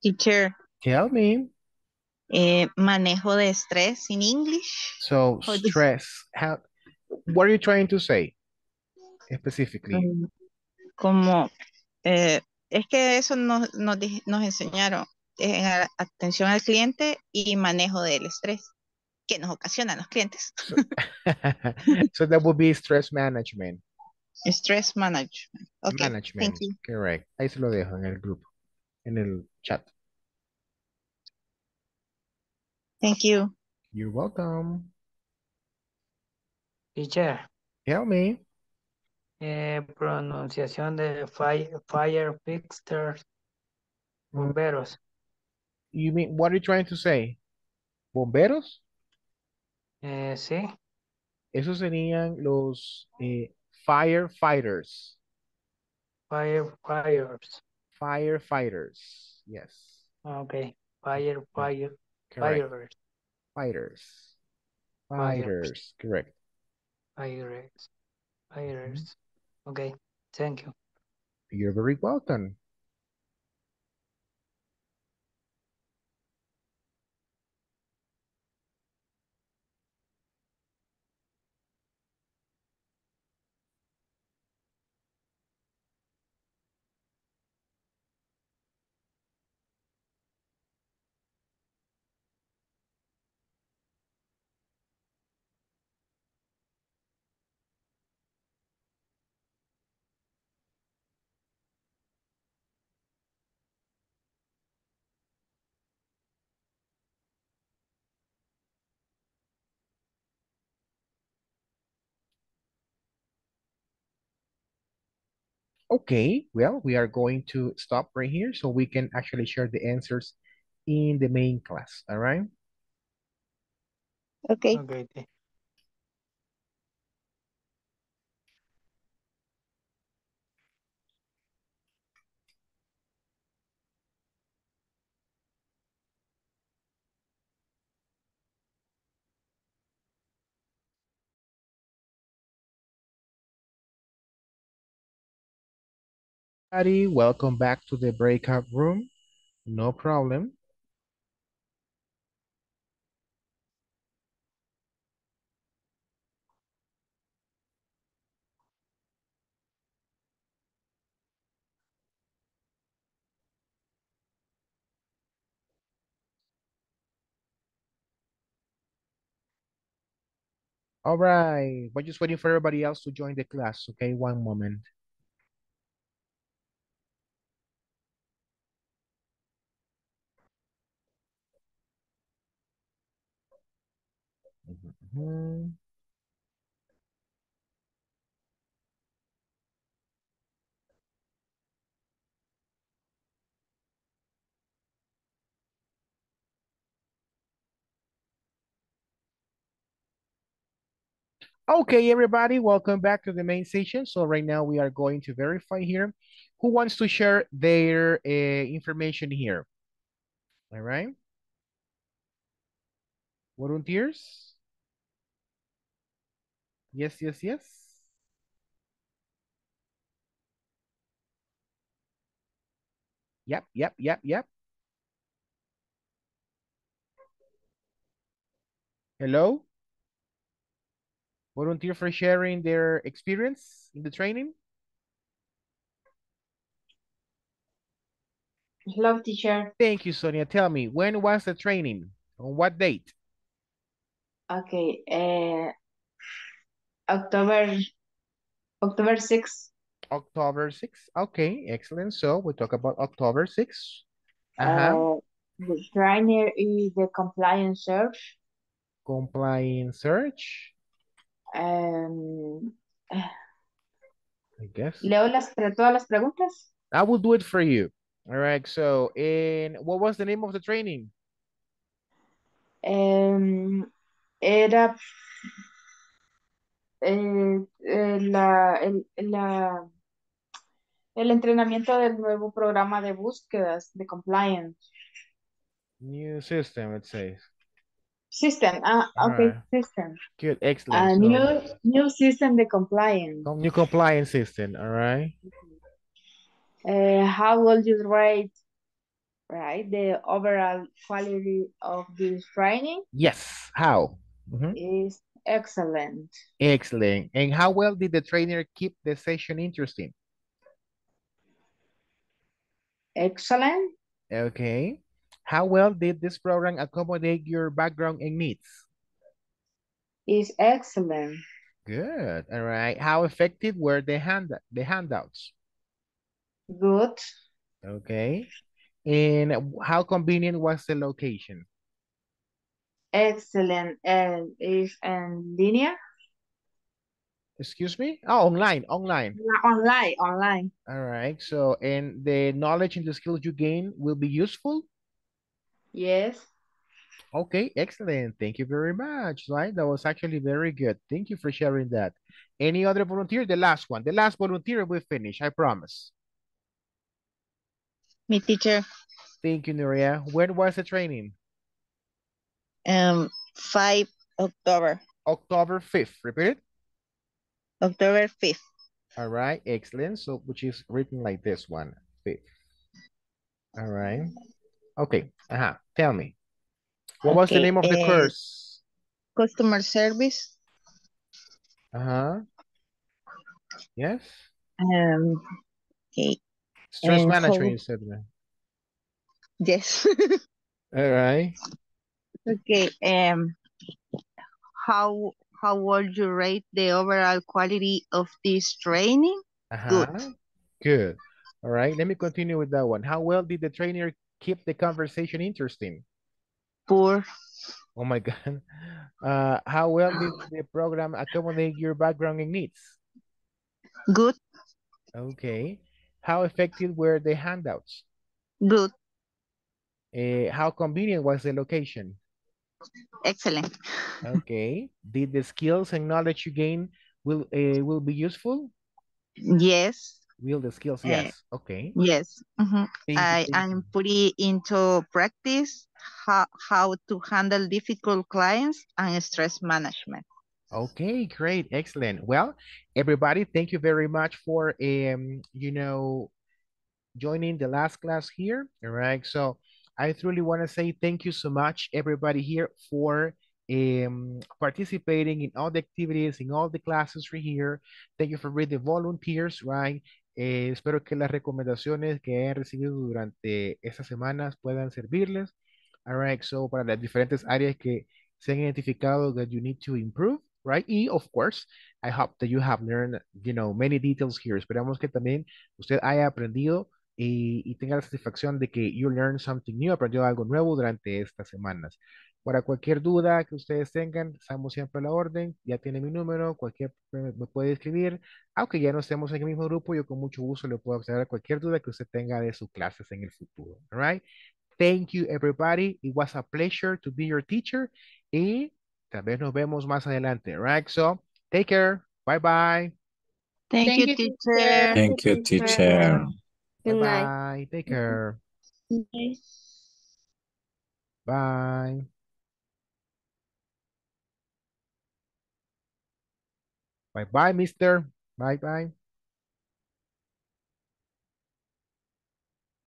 Teacher. Tell me. Eh, manejo de estrés in English. So how stress. How, what are you trying to say? Specifically. Um, como. Eh, es que eso nos, nos, nos enseñaron. En atención al cliente y manejo del estrés. Que nos ocasionan los clientes. So, so that would be stress management. Stress management. Okay. Management. Thank you. Correct. Ahí se lo dejo en el grupo. En el chat. Thank you. You're welcome. Teacher. Tell me. Eh, pronunciación de fire, fire fixtures. Bomberos. You mean, what are you trying to say? ¿Bomberos? Eh, sí. Esos serían los eh, firefighters. Firefighters. Firefighters, yes. Okay, fire, fire, fighters. Fighters. Fighters, correct. Fighters, fighters. Okay, thank you. You're very welcome. Okay, well, we are going to stop right here so we can actually share the answers in the main class, all right? Okay. Okay. Everybody, welcome back to the breakout room. No problem. All right, we're just waiting for everybody else to join the class, okay? One moment. Mm-hmm. Okay, everybody, welcome back to the main session. So right now we are going to verify here who wants to share their uh, information here. All right. Volunteers? Yes, yes, yes. Yep, yep, yep, yep. Hello? Volunteer for sharing their experience in the training? Hello, teacher. Thank you, Sonia. Tell me, when was the training? On what date? Okay, uh, October, October sixth. October sixth, okay, excellent. So we'll talk about October sixth. Uh-huh. Uh, the trainer is the compliance search. Compliance search. Um, I guess. Leo las todas las preguntas. I will do it for you. All right. So, and what was the name of the training? Um, era eh, eh, la el la el entrenamiento del nuevo programa de búsquedas de compliance. New system, it says. System, ah, uh, okay, right. System. Good, excellent. Uh, so, new, new system, the compliance. New compliance system, all right. Uh, how will you rate, right, the overall quality of this training? Yes, how? Mm-hmm. Is excellent. Excellent. And how well did the trainer keep the session interesting? Excellent. Okay. How well did this program accommodate your background and needs? It's excellent. Good. All right. How effective were the hand the handouts? Good. Okay. And how convenient was the location? Excellent. And is in linear? Excuse me? Oh, online, online. Online, online. All right. So, and the knowledge and the skills you gain will be useful? Yes. Okay, excellent. Thank you very much. Right, that was actually very good. Thank you for sharing that. Any other volunteer? The last one. The last volunteer will finish, I promise. Me, teacher. Thank you, Nuria. When was the training? Um, five October. October fifth. Repeat it. October fifth. All right, excellent. So, which is written like this one. fifth. All right. Okay, uh-huh. Tell me. What okay. was the name of the uh, course? Customer service. Uh-huh. Yes? Um, okay. Stress and management, you said that. Yes. All right. Okay. Um, how how would you rate the overall quality of this training? Uh-huh. Good. Good. All right, let me continue with that one. How well did the trainer keep the conversation interesting? Poor. Oh my God. Uh, how well did the program accommodate your background and needs? Good. Okay. How effective were the handouts? Good. Uh, how convenient was the location? Excellent. Okay. Did the skills and knowledge you gain will uh, will be useful? Yes. Will the skills, yes. Uh, okay. Yes. Mm-hmm. I am putting into practice how, how to handle difficult clients and stress management. Okay, great. Excellent. Well, everybody, thank you very much for, um, you know, joining the last class here. All right. So I truly want to say thank you so much, everybody here, for um, participating in all the activities, in all the classes right here. Thank you for being the volunteers, right? Eh, espero que las recomendaciones que he recibido durante estas semanas puedan servirles. All right. So para las diferentes áreas que se han identificado that you need to improve, right? Y, of course, I hope that you have learned, you know, many details here. Esperamos que también usted haya aprendido y, y tenga la satisfacción de que you learned something new, aprendió algo nuevo durante estas semanas. Para cualquier duda que ustedes tengan, estamos siempre a la orden, ya tiene mi número, cualquier me puede escribir, aunque ya no estemos en el mismo grupo, yo con mucho gusto le puedo aclarar cualquier duda que usted tenga de sus clases en el futuro, all right? Thank you, everybody. It was a pleasure to be your teacher. Y tal vez nos vemos más adelante, right? So, take care. Bye-bye. Thank, Thank you, teacher. Thank you, teacher. Bye-bye. Take care. Okay. Bye. Bye-bye, mister. Bye-bye.